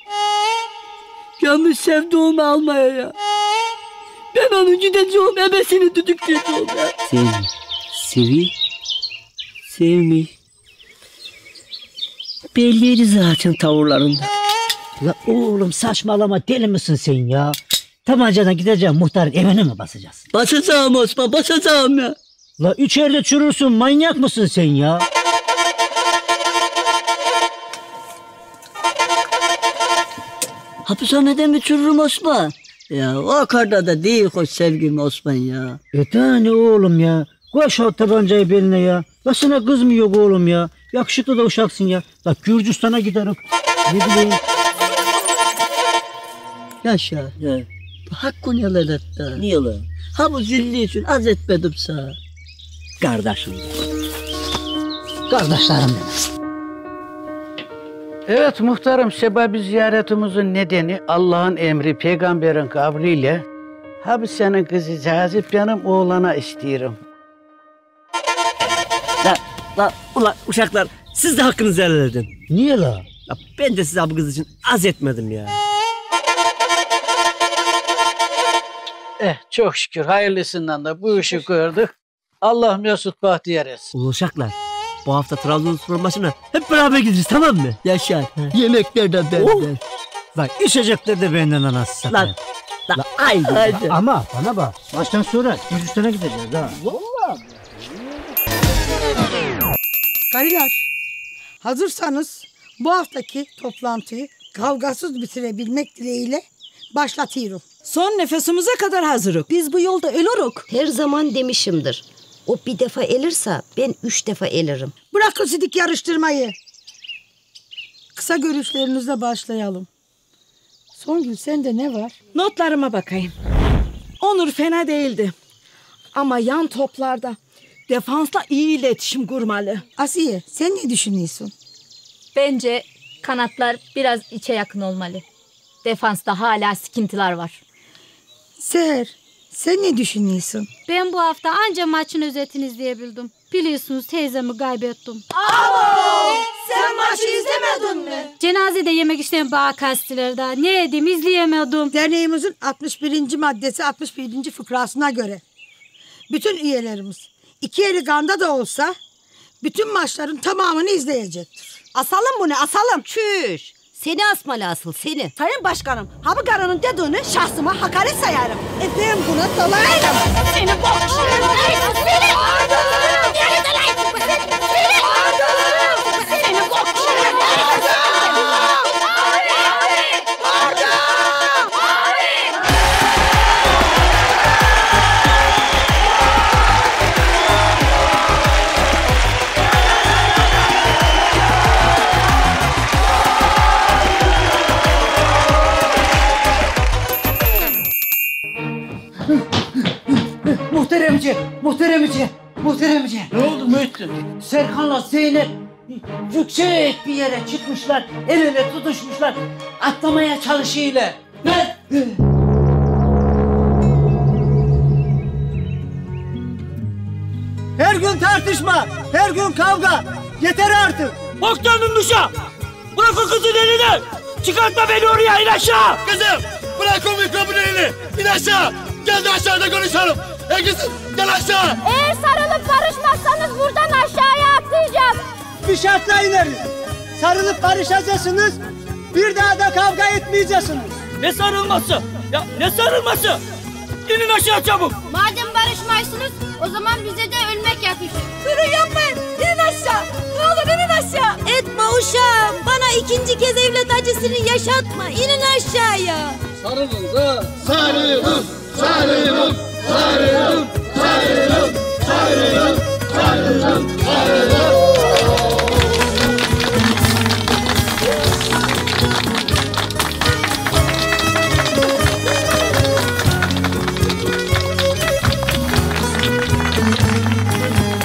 Yanlış sevduğumu almaya ya. Ben onu gideceğim, ebesini düdükleyeceğim ya. Sevi, sevi, sevmi. Belliydi zaten tavırlarında. La oğlum saçmalama, deli misin sen ya? Tabancana gideceğim, muhtarın evine mi basacağız? Basacağım Osman, basacağım ya. La üç yerde çürürsün, manyak mısın sen ya? Hapishanede mi çürürüm Osman? Ya o kadar da değil hoş sevgim Osman ya. E tane oğlum ya. Koş o tabancayı beline ya. La sana kız mı yok oğlum ya? Yakışıklı da uşaksın ya. La Gürcistan'a giderim. Ne bileyim. Yaşa. Ya. Hakkun helal et da. Niye lan? Ha bu zilli için az etmedim sana. Kardeşim. Kardeşlerim benim. Evet muhtarım, sebebi ziyaretimizin nedeni Allah'ın emri, peygamberin kavliyle habisenin kızı Cazip benim oğlana istiyorum. La, la, ulan uşaklar siz de hakkınızı helal edin. Niye la? Ya ben de size bu kız için az etmedim ya. Eh çok şükür hayırlısından da bu işi gördük. Allah mesut bahtiyar etsin. Uşaklar. Bu hafta Trabzonspor maçına hep beraber gideceğiz, tamam mı? Yaşar. Yemekler de benden. Oh. Bak içecekler de benden anasını satayım. Lan, haydi. Ama bana bak, maçtan sonra Gürcistan'a gideceğiz ha. Vallahi. Gariler, hazırsanız bu haftaki toplantıyı kavgasız bitirebilmek dileğiyle başlatıyorum. Son nefesimize kadar hazırız. Biz bu yolda ölürük. Her zaman demişimdir. O bir defa elirse ben üç defa elirim. Bırakın sidik yarıştırmayı. Kısa görüşlerinizle başlayalım. Songül sende ne var? Notlarıma bakayım. Onur fena değildi. Ama yan toplarda defansla iyi iletişim kurmalı. Asiye sen ne düşünüyorsun? Bence kanatlar biraz içe yakın olmalı. Defansta hala sıkıntılar var. Seher. Sen ne düşünüyorsun? Ben bu hafta anca maçın özetini izleyebildim. Biliyorsunuz teyzemi kaybettim. Abo! Sen maçı izlemedin mi? Cenazede yemek işten bağ kastilerde. Ne edeyim izleyemedim. Derneğimizin altmış birinci maddesi altmış birinci fıkrasına göre bütün üyelerimiz iki eli ganda da olsa bütün maçların tamamını izleyecektir. Asalım bunu asalım. Çüş! Seni asmalı asıl seni. Sayın başkanım, ha bu karının dediğini şahsıma hakaret sayarım. Efendim bunu dolayarım. Seni boğuşurum. Seni boğuşurum. Seni dolayarım. Seni boğuşurum. Seni boğuşurum. Abi! Abi! Muhteremci, muhteremci, muhteremci. Ne oldu Mühittin? Serkan'la Zeynep yüksek bir yere çıkmışlar, el ele tutuşmuşlar, atlamaya çalışıyla. Ne? Her gün tartışma, her gün kavga. Yeter artık. Bak dönün duşa. Bırak o kızın elini. Çıkartma beni oraya, in aşağı. Kızım, bırak o mikrofonu elini. İn aşağı. Gel de aşağıda konuşalım. Ey kızım, gel aşağı! Eğer sarılıp barışmazsanız buradan aşağıya atlayacağız. Bir şartla ineriz. Sarılıp barışacaksınız, bir daha da kavga etmeyeceksiniz. Ne sarılması? Ya ne sarılması? İnin aşağı çabuk! Madem barışmazsınız, o zaman bize de ölmek yakışır. Durun yapmayın, inin aşağı! Ne olur inin aşağı! Etme uşağım, bana ikinci kez evlat acısını yaşatma. İnin aşağıya! Sarılın da! Sarılın, sarılın! Sarılın, sarılın, sarılın, sarılın, sarılın.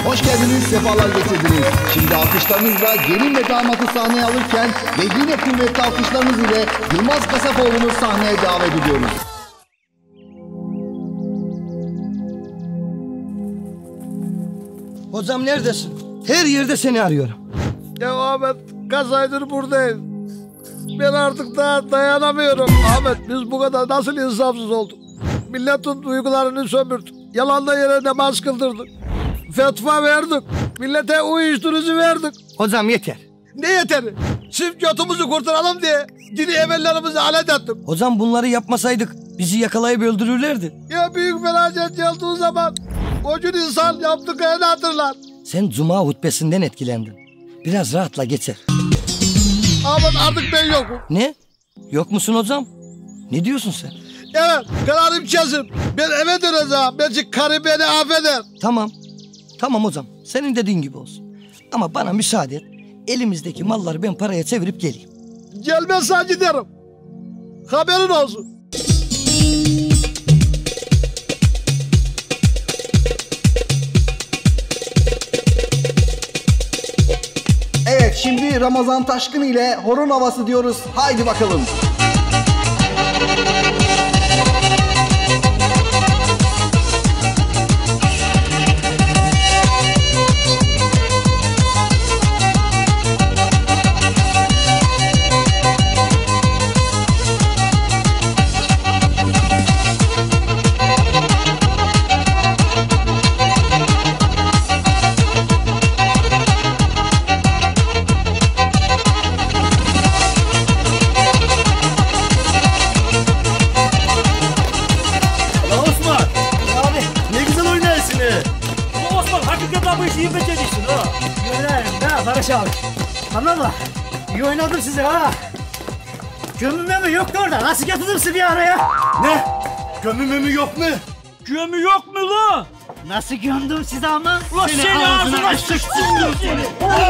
Hoş geldiniz, sefalar getirdiniz. Şimdi alkışlarınızla gelin ve damadı sahneye alırken ve yine kuvvetli alkışlarınız ile Yılmaz Kasapoğlu'nu sahneye davet ediyoruz. Hocam neredesin? Her yerde seni arıyorum. Ya Ahmet kaç aydır buradayız. Ben artık daha dayanamıyorum. Ahmet biz bu kadar nasıl insafsız olduk? Milletin duygularını sömürdük. Yalanla yere namaz kıldırdık. Fetva verdik. Millete uyuşturucu verdik. Hocam yeter. Ne yeteri? Sırf götümüzü kurtaralım diye dini emellerimizi alet ettik. Hocam bunları yapmasaydık bizi yakalayıp öldürürlerdi. Ya büyük felaket geldiği zaman o gün insan yaptıklarını hatırlar. Sen cuma hutbesinden etkilendin. Biraz rahatla geçer. Ahmet artık ben yokum. Ne? Yok musun hocam? Ne diyorsun sen? Evet kararım kesin. Ben eve döneceğim. Belki karı beni affeder. Tamam. Tamam hocam. Senin dediğin gibi olsun. Ama bana müsaade et. Elimizdeki malları ben paraya çevirip geleyim. Gelmezsen giderim. Haberin olsun. Evet şimdi Ramazan Taşkın ile horon havası diyoruz. Haydi bakalım. Oynadım size ha. Gömüme mi yok mu orada? Nasıl getirdim bir araya? Ne? Gömüme mi yok mu? Gömü yok mu la? Nasıl gömdüm size ama? Ulan seni ağzına sıçtım.